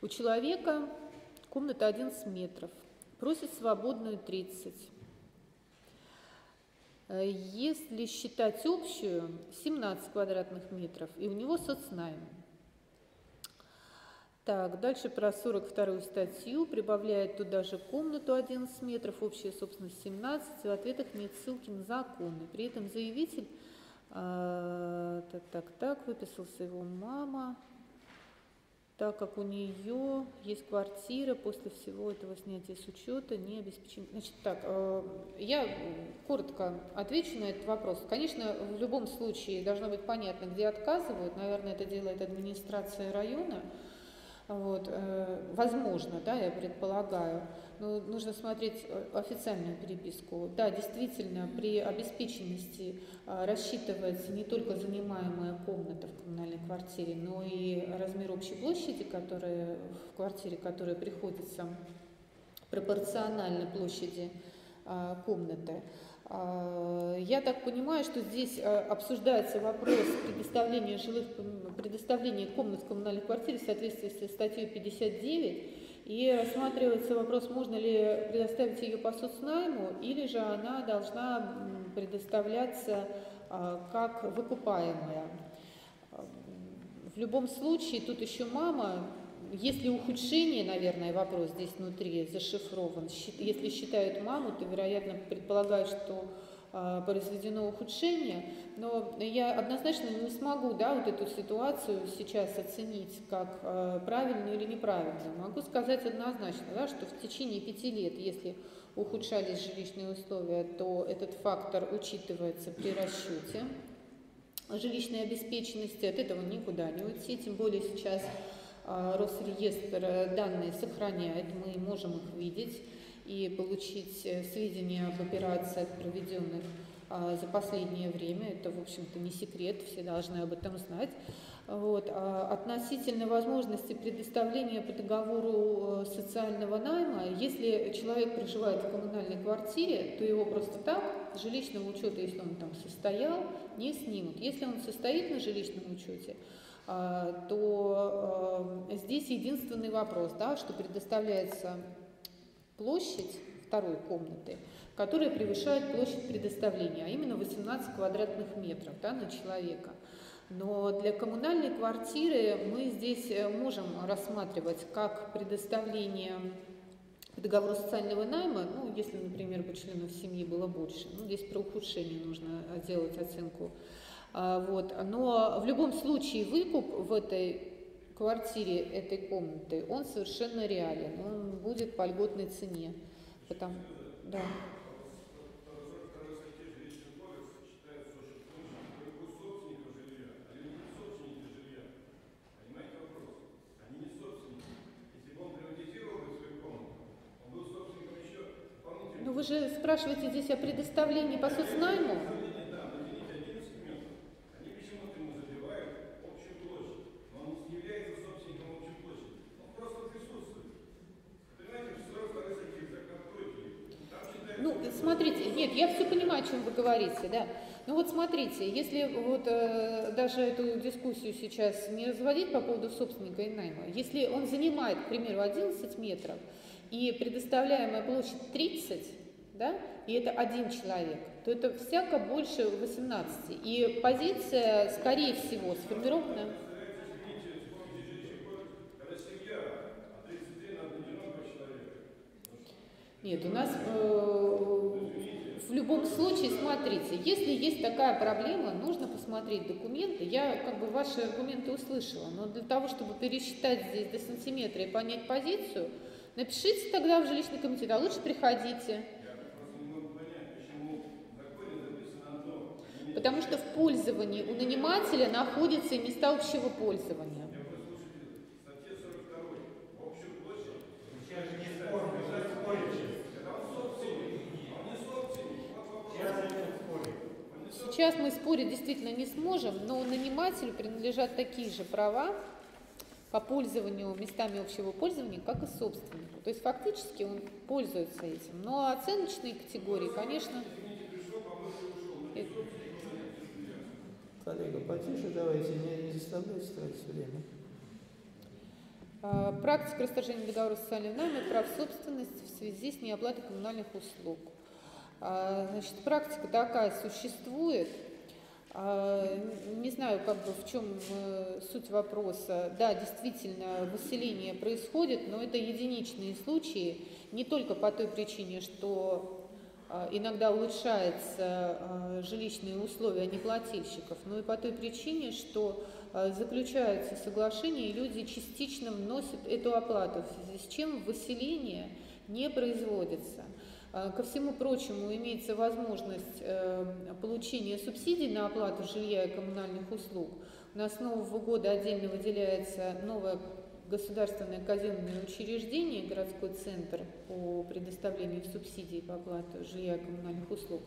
У человека комната одиннадцать метров, просит свободную тридцать. Если считать общую, семнадцать квадратных метров, и у него соцнайм. Так, дальше про сорок вторую статью, прибавляет туда же комнату одиннадцать метров, общая собственность семнадцать, в ответах нет ссылки на законы. При этом заявитель, э, так, так, так, выписался его мама, так как у нее есть квартира, после всего этого снятия с учета не обеспечена. Значит, так, я коротко отвечу на этот вопрос. Конечно, в любом случае должно быть понятно, где отказывают. Наверное, это делает администрация района. Вот. Возможно, да, я предполагаю. Но нужно смотреть официальную переписку. Да, действительно, при обеспеченности рассчитывается не только занимаемая комната в коммунальной квартире, но и размер общей площади, которая в квартире, которая приходится пропорционально площади комнаты. Я так понимаю, что здесь обсуждается вопрос предоставления жилых, предоставления комнат в коммунальной квартире в соответствии со статьей пятьдесят девять. И рассматривается вопрос, можно ли предоставить ее по соцнайму, или же она должна предоставляться как выкупаемая. В любом случае, тут еще мама, если ухудшение, наверное, вопрос здесь внутри зашифрован, если считают маму, то, вероятно, предполагают, что произведено ухудшение, но я однозначно не смогу, да, вот эту ситуацию сейчас оценить как э, правильную или неправильную. Могу сказать однозначно, да, что в течение пяти лет, если ухудшались жилищные условия, то этот фактор учитывается при расчете жилищной обеспеченности, от этого никуда не уйти, тем более сейчас э, Росреестр данные сохраняет, мы можем их видеть и получить сведения об операциях, проведенных а, за последнее время. Это, в общем-то, не секрет, все должны об этом знать. Вот. А относительно возможности предоставления по договору социального найма, если человек проживает в коммунальной квартире, то его просто так, жилищного учета, если он там состоял, не снимут. Если он состоит на жилищном учете, а, то а, здесь единственный вопрос, да, что предоставляется площадь второй комнаты, которая превышает площадь предоставления, а именно восемнадцать квадратных метров, да, на человека. Но для коммунальной квартиры мы здесь можем рассматривать как предоставление по договору социального найма, ну, если, например, бы членов семьи было больше. Ну, здесь про ухудшение нужно делать оценку. А, вот. Но в любом случае выкуп в этой квартире, этой комнаты, он совершенно реален, он будет по льготной цене. Потому... Да. Ну вы же спрашиваете здесь о предоставлении по соцнайму? Смотрите, нет, я все понимаю, о чем вы говорите, да. Ну вот смотрите, если вот э, даже эту дискуссию сейчас не разводить по поводу собственника и найма, если он занимает, к примеру, одиннадцать метров и предоставляемая площадь тридцать, да, и это один человек, то это всяко больше восемнадцати. И позиция, скорее всего, сформирована... Нет, у нас э, в любом случае, смотрите, если есть такая проблема, нужно посмотреть документы. Я как бы ваши аргументы услышала, но для того, чтобы пересчитать здесь до сантиметра и понять позицию, напишите тогда в жилищный комитет, а лучше приходите. Потому что в пользовании у нанимателя находятся места общего пользования. Сейчас мы спорить действительно не сможем, но нанимателю принадлежат такие же права по пользованию местами общего пользования, как и собственнику. То есть фактически он пользуется этим. Но оценочные категории, конечно... Коллега, потише давайте, не заставляйте тратить время. Практика расторжения договора социального найма и прав собственности в связи с неоплатой коммунальных услуг. Значит, практика такая существует. Не знаю, как бы в чем суть вопроса. Да, действительно, выселение происходит, но это единичные случаи. Не только по той причине, что иногда улучшаются жилищные условия неплательщиков, но и по той причине, что заключаются соглашения, и люди частично вносят эту оплату, в связи с чем выселение не производится. Ко всему прочему, имеется возможность получения субсидий на оплату жилья и коммунальных услуг. У нас с нового года отдельно выделяется новое государственное казенное учреждение, городской центр по предоставлению субсидий по оплате жилья и коммунальных услуг.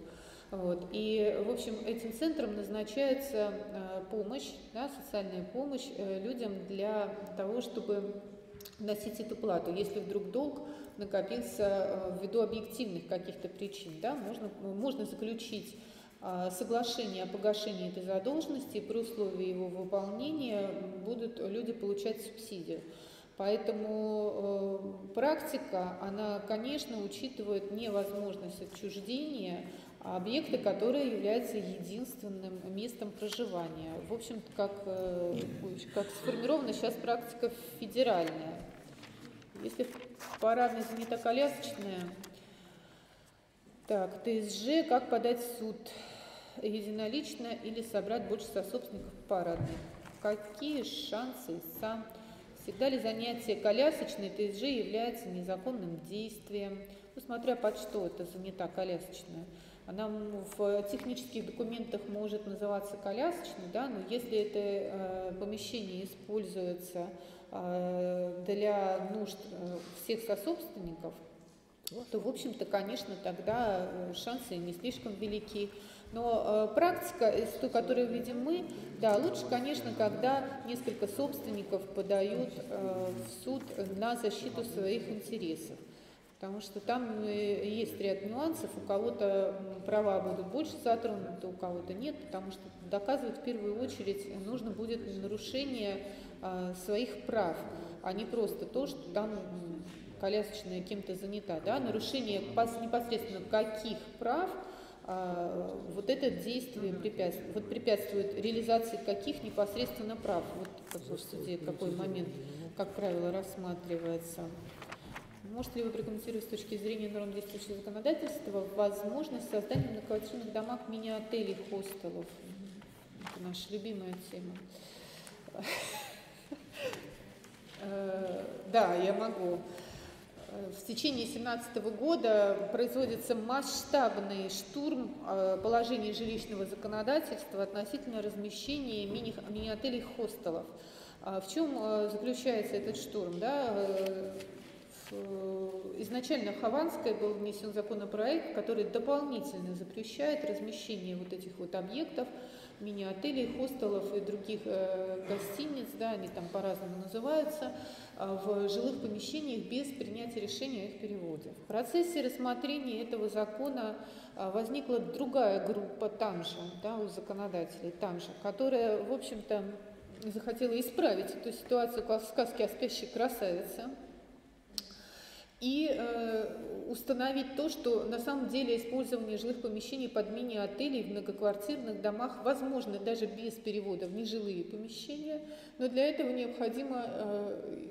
Вот. И, в общем, этим центром назначается помощь, да, социальная помощь людям для того, чтобы вносить эту плату. Если вдруг долг накопился ввиду объективных каких-то причин, да, можно, можно заключить соглашение о погашении этой задолженности, и при условии его выполнения будут люди получать субсидию. Поэтому э, практика, она, конечно, учитывает невозможность отчуждения объекта, который является единственным местом проживания. В общем-то, как, э, как сформирована сейчас практика федеральная. Если парадная занято-колясочная, так, ТСЖ, как подать в суд? Единолично или собрать больше сособственников парадных? Какие шансы сам? Всегда ли занятие колясочной ТСЖ является незаконным действием? Ну, смотря под что это занята колясочная. Она в технических документах может называться колясочной, да, но если это э, помещение используется э, для нужд э, всех сособственников, то, в общем-то, конечно, тогда шансы не слишком велики. Но э, практика, из той, которую видим мы, да, лучше, конечно, когда несколько собственников подают э, в суд на защиту своих интересов. Потому что там есть ряд нюансов, у кого-то права будут больше затронуты, у кого-то нет, потому что доказывать в первую очередь нужно будет нарушение э, своих прав, а не просто то, что там колясочная кем-то занята. Да? Нарушение непосредственно каких прав э, вот это действие препятствует, вот препятствует реализации каких непосредственно прав. Вот какой в суде, какой момент, как правило, рассматривается. Можете ли вы прокомментировать с точки зрения норм действующего законодательства возможность создания многоквартирных домах, мини-отелей, хостелов? Это наша любимая тема. Да, я могу. В течение две тысячи семнадцатого года производится масштабный штурм положения жилищного законодательства относительно размещения мини-отелей, хостелов. В чем заключается этот штурм? Да? Изначально Хованской был внесен законопроект, который дополнительно запрещает размещение вот этих вот объектов, мини-отелей, хостелов и других э, гостиниц, да, они там по-разному называются, в жилых помещениях без принятия решения о их переводе. В процессе рассмотрения этого закона возникла другая группа там же, да, у законодателей там же, которая, в общем-то, захотела исправить эту ситуацию, как в сказке о спящей красавице. И э, установить то, что на самом деле использование жилых помещений под мини-отелей в многоквартирных домах возможно даже без перевода в нежилые помещения, но для этого необходимо э,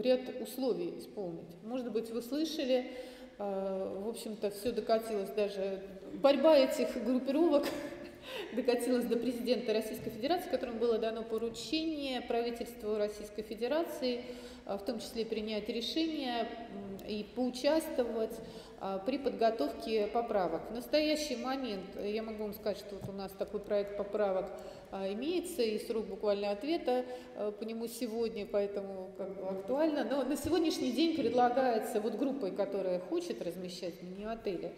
ряд условий исполнить. Может быть, вы слышали, э, в общем-то, все докатилось даже, борьба этих группировок докатилась до президента Российской Федерации, которому было дано поручение правительству Российской Федерации, в том числе принять решение и поучаствовать при подготовке поправок. В настоящий момент, я могу вам сказать, что вот у нас такой проект поправок имеется, и срок буквально ответа по нему сегодня, поэтому как бы актуально. Но на сегодняшний день предлагается вот группой, которая хочет размещать мини-отели,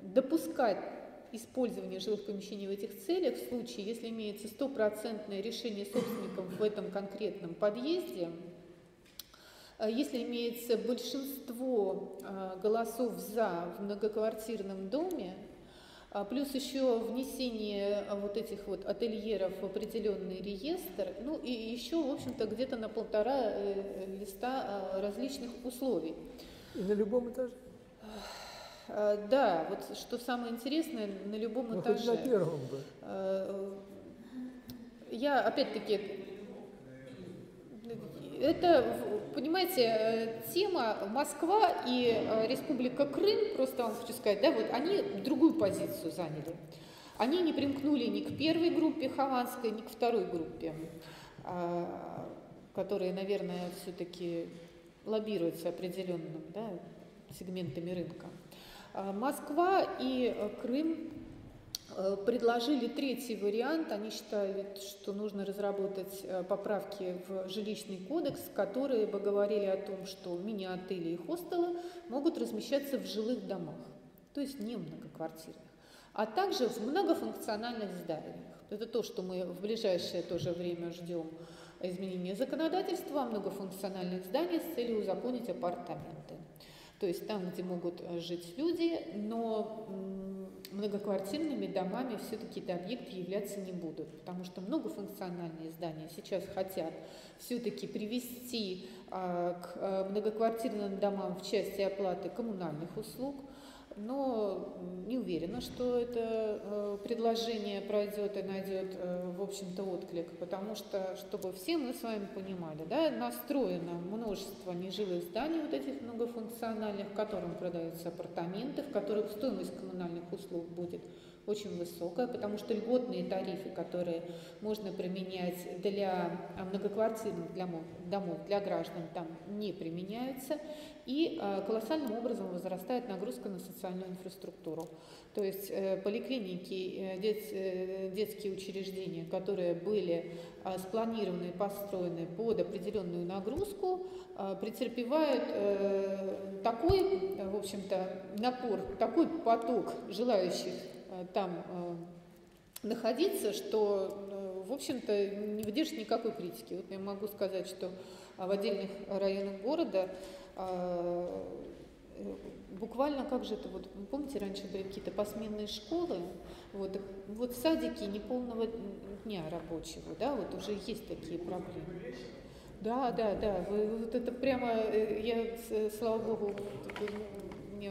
допускать использования жилых помещений в этих целях в случае, если имеется стопроцентное решение собственником в этом конкретном подъезде, если имеется большинство голосов «за» в многоквартирном доме, плюс еще внесение вот этих вот ательеров в определенный реестр, ну и еще, в общем-то, где-то на полтора листа различных условий. И на любом этаже? Да, вот что самое интересное, на любом ну, этаже. Хоть на первом бы. Я, опять-таки, это, понимаете, тема Москва и Республика Крым, просто вам хочу сказать, да, вот они другую позицию заняли. Они не примкнули ни к первой группе Хованской, ни к второй группе, которые, наверное, все-таки лоббируются определенным, да, сегментами рынка. Москва и Крым предложили третий вариант. Они считают, что нужно разработать поправки в жилищный кодекс, которые бы говорили о том, что мини-отели и хостелы могут размещаться в жилых домах, то есть не многоквартирных, а также в многофункциональных зданиях. Это то, что мы в ближайшее тоже время ждем изменения законодательства о многофункциональных зданиях с целью узаконить апартаменты. То есть там, где могут жить люди, но многоквартирными домами все-таки эти объекты являться не будут, потому что многофункциональные здания сейчас хотят все-таки привести а, к многоквартирным домам в части оплаты коммунальных услуг, но не уверена, что это предложение пройдет и найдет, в общем-то, отклик, потому что, чтобы все мы с вами понимали, да, настроено множество нежилых зданий, вот этих многофункциональных, в котором продаются апартаменты, в которых стоимость коммунальных услуг будет очень высокая, потому что льготные тарифы, которые можно применять для многоквартирных домов, домов для граждан, там не применяются, и колоссальным образом возрастает нагрузка на социальную инфраструктуру. То есть поликлиники, детские учреждения, которые были спланированы и построены под определенную нагрузку, претерпевают такой, в общем-то, напор, такой поток желающих там э, находиться, что, э, в общем-то, не выдержит никакой критики. Вот я могу сказать, что в отдельных районах города э, буквально, как же это, вот, помните, раньше были какие-то посменные школы, вот, вот садики неполного дня рабочего, да, вот уже есть такие проблемы. Да, да, да, вы, вот это прямо, я, слава богу,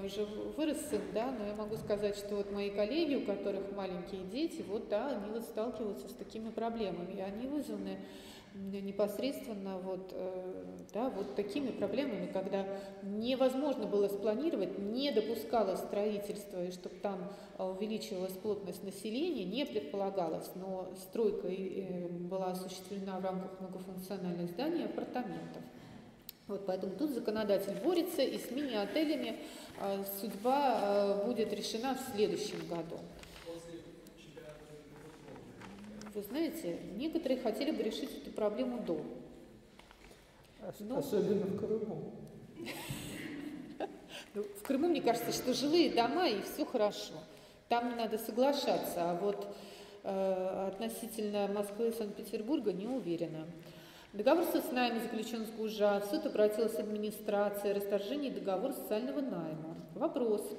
уже вырос сын, да, но я могу сказать, что вот мои коллеги, у которых маленькие дети, вот, да, они вот сталкиваются с такими проблемами, и они вызваны непосредственно вот, да, вот такими проблемами, когда невозможно было спланировать, не допускалось строительство, и чтобы там увеличилась плотность населения, не предполагалось, но стройка была осуществлена в рамках многофункциональных зданий и апартаментов. Вот поэтому тут законодатель борется, и с мини-отелями э, судьба э, будет решена в следующем году. Вы знаете, некоторые хотели бы решить эту проблему до. Но... Особенно в Крыму. В Крыму, мне кажется, что жилые дома, и все хорошо. Там надо соглашаться, а вот относительно Москвы и Санкт-Петербурга не уверена. Договор с соцнаймом заключен с ГУЖа, в суд обратилась администрация о расторжении договора социального найма. Вопрос.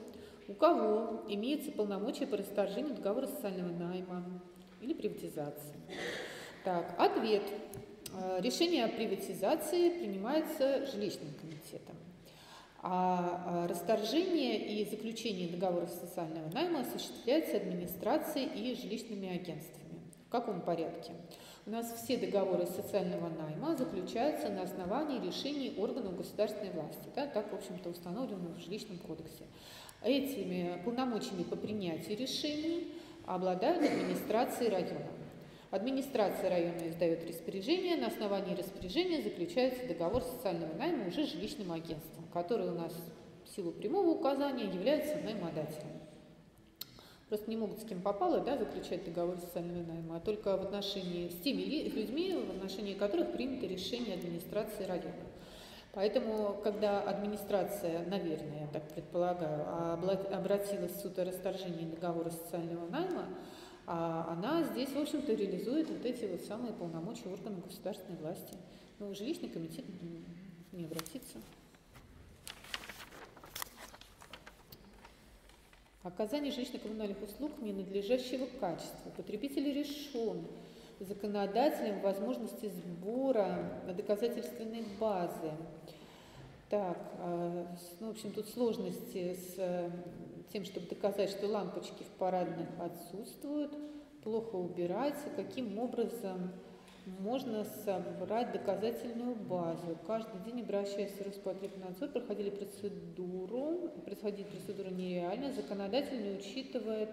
У кого имеются полномочия по расторжению договора социального найма или приватизации? Так, ответ. Решение о приватизации принимается жилищным комитетом. А расторжение и заключение договора социального найма осуществляется администрацией и жилищными агентствами. В каком порядке? У нас все договоры социального найма заключаются на основании решений органов государственной власти. Да, так, в общем-то, установлено в жилищном кодексе. Этими полномочиями по принятию решений обладают администрации района. Администрация района издает распоряжение, на основании распоряжения заключается договор социального найма уже жилищным агентством, которое у нас в силу прямого указания является наймодателем. Просто не могут с кем попало, да, заключать договор социального найма, а только в отношении с теми людьми, в отношении которых принято решение администрации района. Поэтому, когда администрация, наверное, я так предполагаю, обратилась в суд о расторжении договора социального найма, она здесь, в общем-то, реализует вот эти вот самые полномочия органов государственной власти. Но жилищный комитет не обратится. Оказание жилищно-коммунальных услуг ненадлежащего качества. Потребитель решен законодателем возможности сбора доказательственной базы. Так, ну, в общем, тут сложности с тем, чтобы доказать, что лампочки в парадных отсутствуют, плохо убираются, каким образом можно собрать доказательную базу. Каждый день, обращаясь в Роспотребнадзор, проходили процедуру, происходить процедуру нереально, законодатель не учитывает.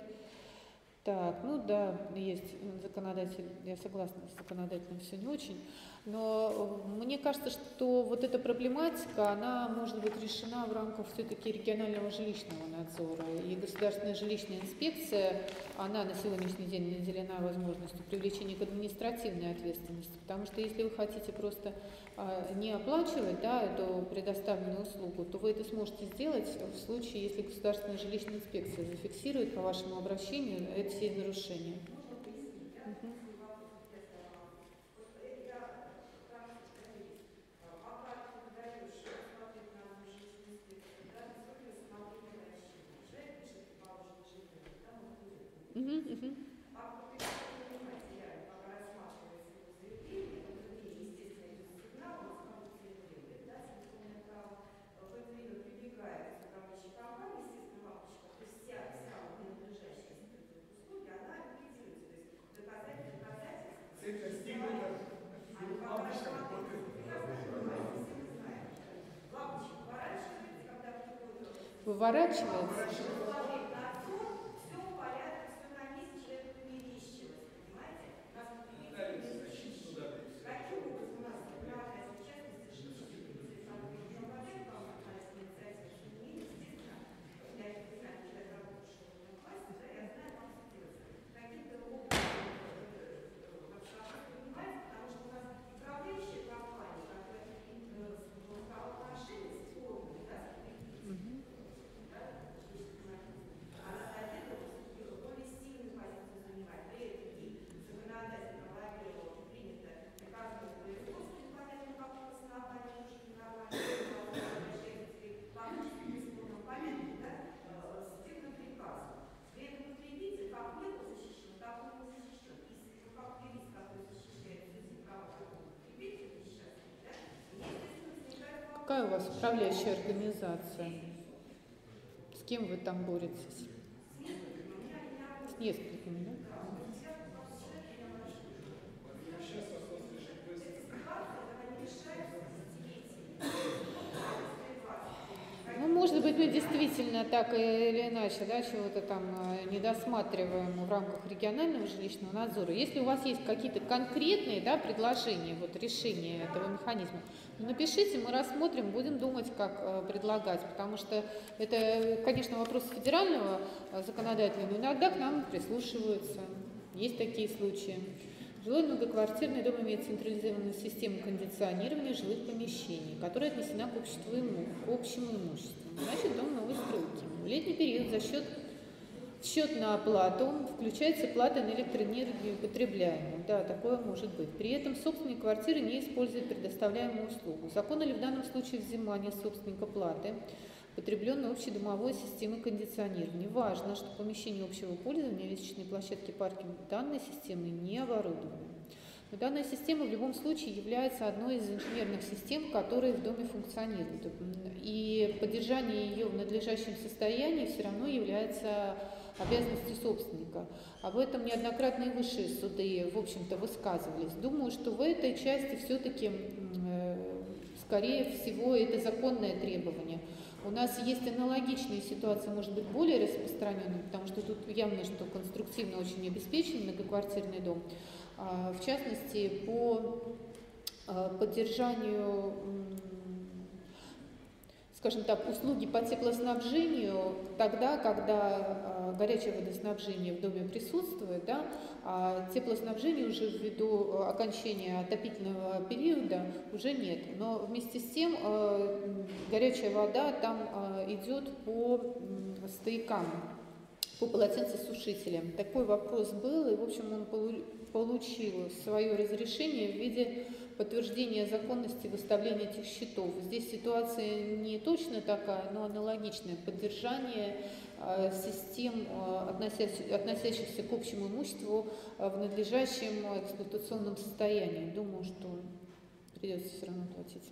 Так, ну да, есть законодатель, я согласна, с законодателем все не очень, но мне кажется, что вот эта проблематика, она может быть решена в рамках все-таки регионального жилищного надзора. И Государственная жилищная инспекция, она на сегодняшний день наделена возможностью привлечения к административной ответственности, потому что если вы хотите просто не оплачивать, да, эту предоставленную услугу, то вы это сможете сделать в случае, если Государственная жилищная инспекция зафиксирует по вашему обращению это все нарушения. Угу. Угу, угу. Выворачивается. Какая у вас управляющая организация? С кем вы там боретесь? С несколькими, да? Ну, может быть, мы действительно так или иначе, да, чего-то там недосматриваем в рамках регионального жилищного надзора. Если у вас есть какие-то конкретные, да, предложения, вот решения этого механизма, напишите, мы рассмотрим, будем думать, как предлагать, потому что это, конечно, вопрос федерального законодателя, но иногда к нам прислушиваются. Есть такие случаи. Жилой многоквартирный дом имеет централизованную систему кондиционирования жилых помещений, которая отнесена к обществу иму, к общему имуществу. Значит, дом новой стройки. В летний период за счет счет на оплату включается плата на электроэнергию потребляемую. Да, такое может быть. При этом собственник квартиры не использует предоставляемую услугу. Законно ли в данном случае взимание собственника платы, потребленной общедомовой системой кондиционирования? Важно, что помещение общего пользования, лестничные площадки, паркинг данной системы не оборудованы. Но данная система в любом случае является одной из инженерных систем, которые в доме функционируют. И поддержание ее в надлежащем состоянии все равно является обязанностью собственника. Об этом неоднократно и высшие суды, в общем-то, высказывались. Думаю, что в этой части все-таки, скорее всего, это законное требование. У нас есть аналогичные ситуации, может быть, более распространенные, потому что тут явно, что конструктивно очень обеспечен многоквартирный дом. В частности, по поддержанию скажем так, услуги по теплоснабжению тогда, когда горячее водоснабжение в доме присутствует, да, а теплоснабжения уже ввиду окончания отопительного периода уже нет. Но вместе с тем горячая вода там идет по стоякам, по полотенцесушителям. Такой вопрос был, и, в общем, он получил свое разрешение в виде подтверждение законности выставления этих счетов. Здесь ситуация не точно такая, но аналогичная. Поддержание э, систем, э, относящих, относящихся к общему имуществу э, в надлежащем эксплуатационном состоянии. Думаю, что придется все равно платить.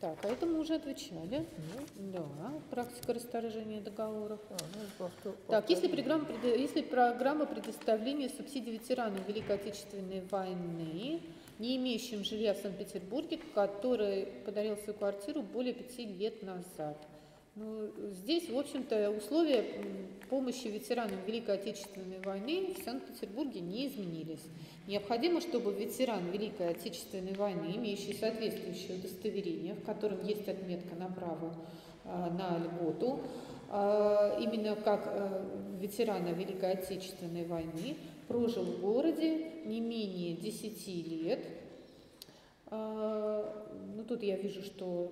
Так, а это мы уже отвечали. Mm-hmm. Да, практика расторжения договоров. А, ну, повтор, повтор. Так, если программа, если программа предоставления субсидий ветеранам Великой Отечественной войны, не имеющим жилья в Санкт-Петербурге, который подарил свою квартиру более пяти лет назад. Ну, здесь, в общем-то, условия помощи ветеранам Великой Отечественной войны в Санкт-Петербурге не изменились. Необходимо, чтобы ветеран Великой Отечественной войны, имеющий соответствующее удостоверение, в котором есть отметка на право э, на льготу, э, именно как э, ветерана Великой Отечественной войны, прожил в городе не менее десяти лет. Э, ну, тут я вижу, что...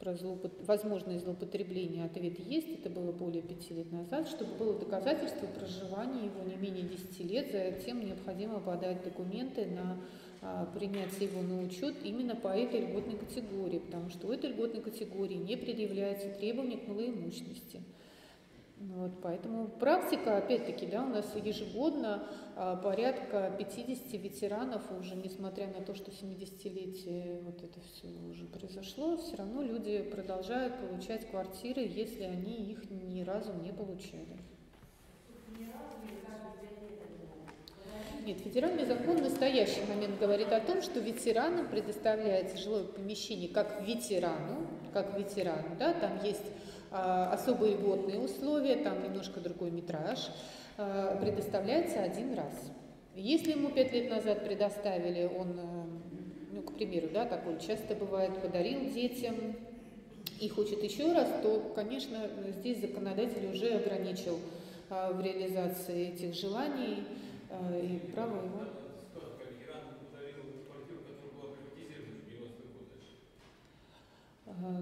Про злоупот... возможное злоупотребление ответ есть, это было более пяти лет назад, чтобы было доказательство проживания его не менее десяти лет, затем необходимо подать документы на а, принятие его на учет именно по этой льготной категории, потому что у этой льготной категории не предъявляется требования к малоимущности. Вот, поэтому практика, опять-таки, да, у нас ежегодно а, порядка пятидесяти ветеранов, уже несмотря на то, что семидесятилетие вот это все уже произошло, все равно люди продолжают получать квартиры, если они их ни разу не получали. Нет, федеральный закон в настоящий момент говорит о том, что ветеранам предоставляется жилое помещение как ветерану, как ветерану, да, там есть особые льготные условия, там немножко другой метраж, предоставляется один раз. Если ему пять лет назад предоставили, он, ну, к примеру, да, такой часто бывает, подарил детям и хочет еще раз, то, конечно, здесь законодатель уже ограничил в реализации этих желаний и право его.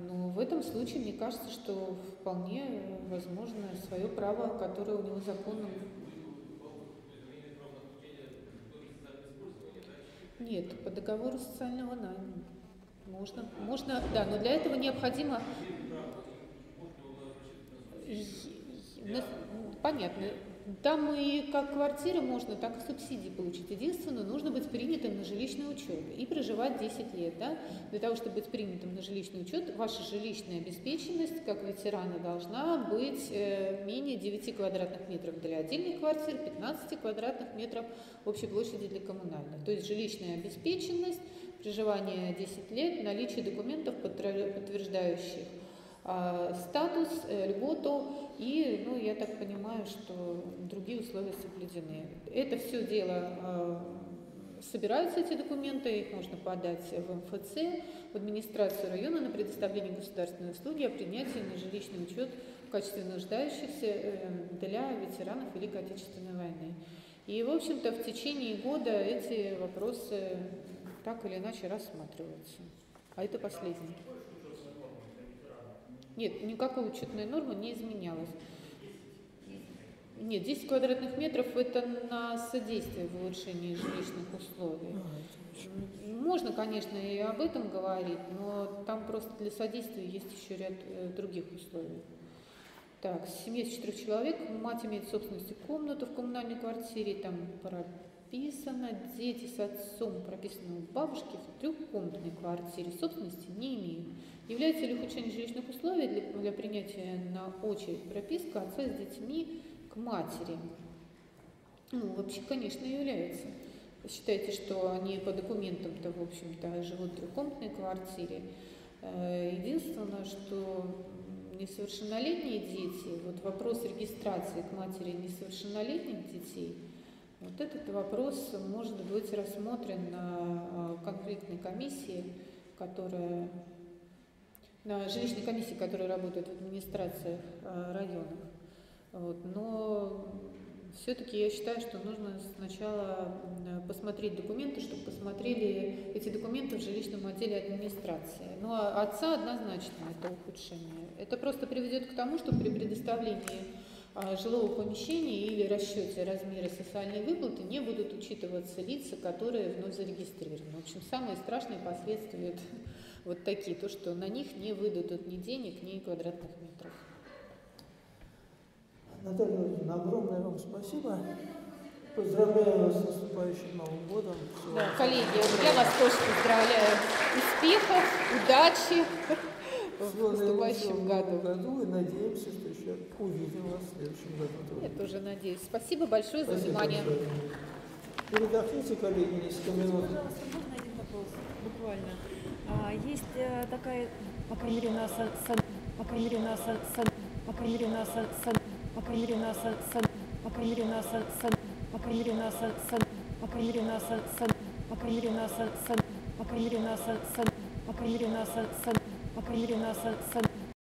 Но в этом случае, мне кажется, что вполне возможно свое право, которое у него законом. Нет, по договору социального найма. Можно, можно, да, но для этого необходимо... Понятно. Там и как квартиры можно, так и субсидии получить. Единственное, нужно быть принятым на жилищный учет и проживать десять лет. Да? Для того, чтобы быть принятым на жилищный учет, ваша жилищная обеспеченность как ветерана должна быть менее девяти квадратных метров для отдельных квартир, пятнадцати квадратных метров общей площади для коммунальных. То есть жилищная обеспеченность, проживание десять лет, наличие документов, подтверждающих статус, льготу и, ну, я так понимаю, что другие условия соблюдены. Это все дело, собираются эти документы, их можно подать в МФЦ, в администрацию района на предоставление государственной услуги о принятии на жилищный учет в качестве нуждающихся для ветеранов Великой Отечественной войны. И, в общем-то, в течение года эти вопросы так или иначе рассматриваются. А это последний. Нет, никакой учетной нормы не изменялась. Нет, десять квадратных метров – это на содействие в улучшении жилищных условий. Можно, конечно, и об этом говорить, но там просто для содействия есть еще ряд э, других условий. Так, семья из четырех человек, мать имеет в собственности комнату в коммунальной квартире, там прописано, дети с отцом прописаны у бабушки в трехкомнатной квартире, собственности не имеют. Является ли ухудшение жилищных условий для, для принятия на очередь прописка отца с детьми к матери? Ну, вообще, конечно, является. Считайте, что они по документам-то, в общем-то, живут в трехкомнатной квартире. Единственное, что несовершеннолетние дети, вот вопрос регистрации к матери несовершеннолетних детей, Вот этот вопрос может быть рассмотрен на конкретной комиссии, которая, на жилищной комиссии, которая работает в администрациях районов. Вот. Но все-таки я считаю, что нужно сначала посмотреть документы, чтобы посмотрели эти документы в жилищном отделе администрации. Но отца однозначно это ухудшение. Это просто приведет к тому, что при предоставлении жилого помещения или расчете размера социальной выплаты не будут учитываться лица, которые вновь зарегистрированы. В общем, самые страшные последствия это вот такие, то, что на них не выдадут ни денег, ни квадратных метров. Наталья Владимировна, огромное вам спасибо. Поздравляю вас с наступающим Новым годом. Всего да, коллеги, я вас тоже поздравляю. Успехов, удачи в наступающем году. году. И надеемся, что еще увидим вас в следующем году. Я тоже надеюсь. Спасибо большое Спасибо за внимание. Большое. Передохните, коллеги, несколько минут. Пожалуйста, можно один вопрос? Буквально. А, есть такая, по крайней мере, на сан, по крайней мере, на сан, по крайней мере, на сан, по крайней мере, на сан, по крайней мере, на сан, по крайней мере, на сан, по крайней мере, на сан, по крайней мере, на сан, по крайней мере, на сан, по крайней мере, на сан, по крайней мере, на сан, по крайней мере, на сан,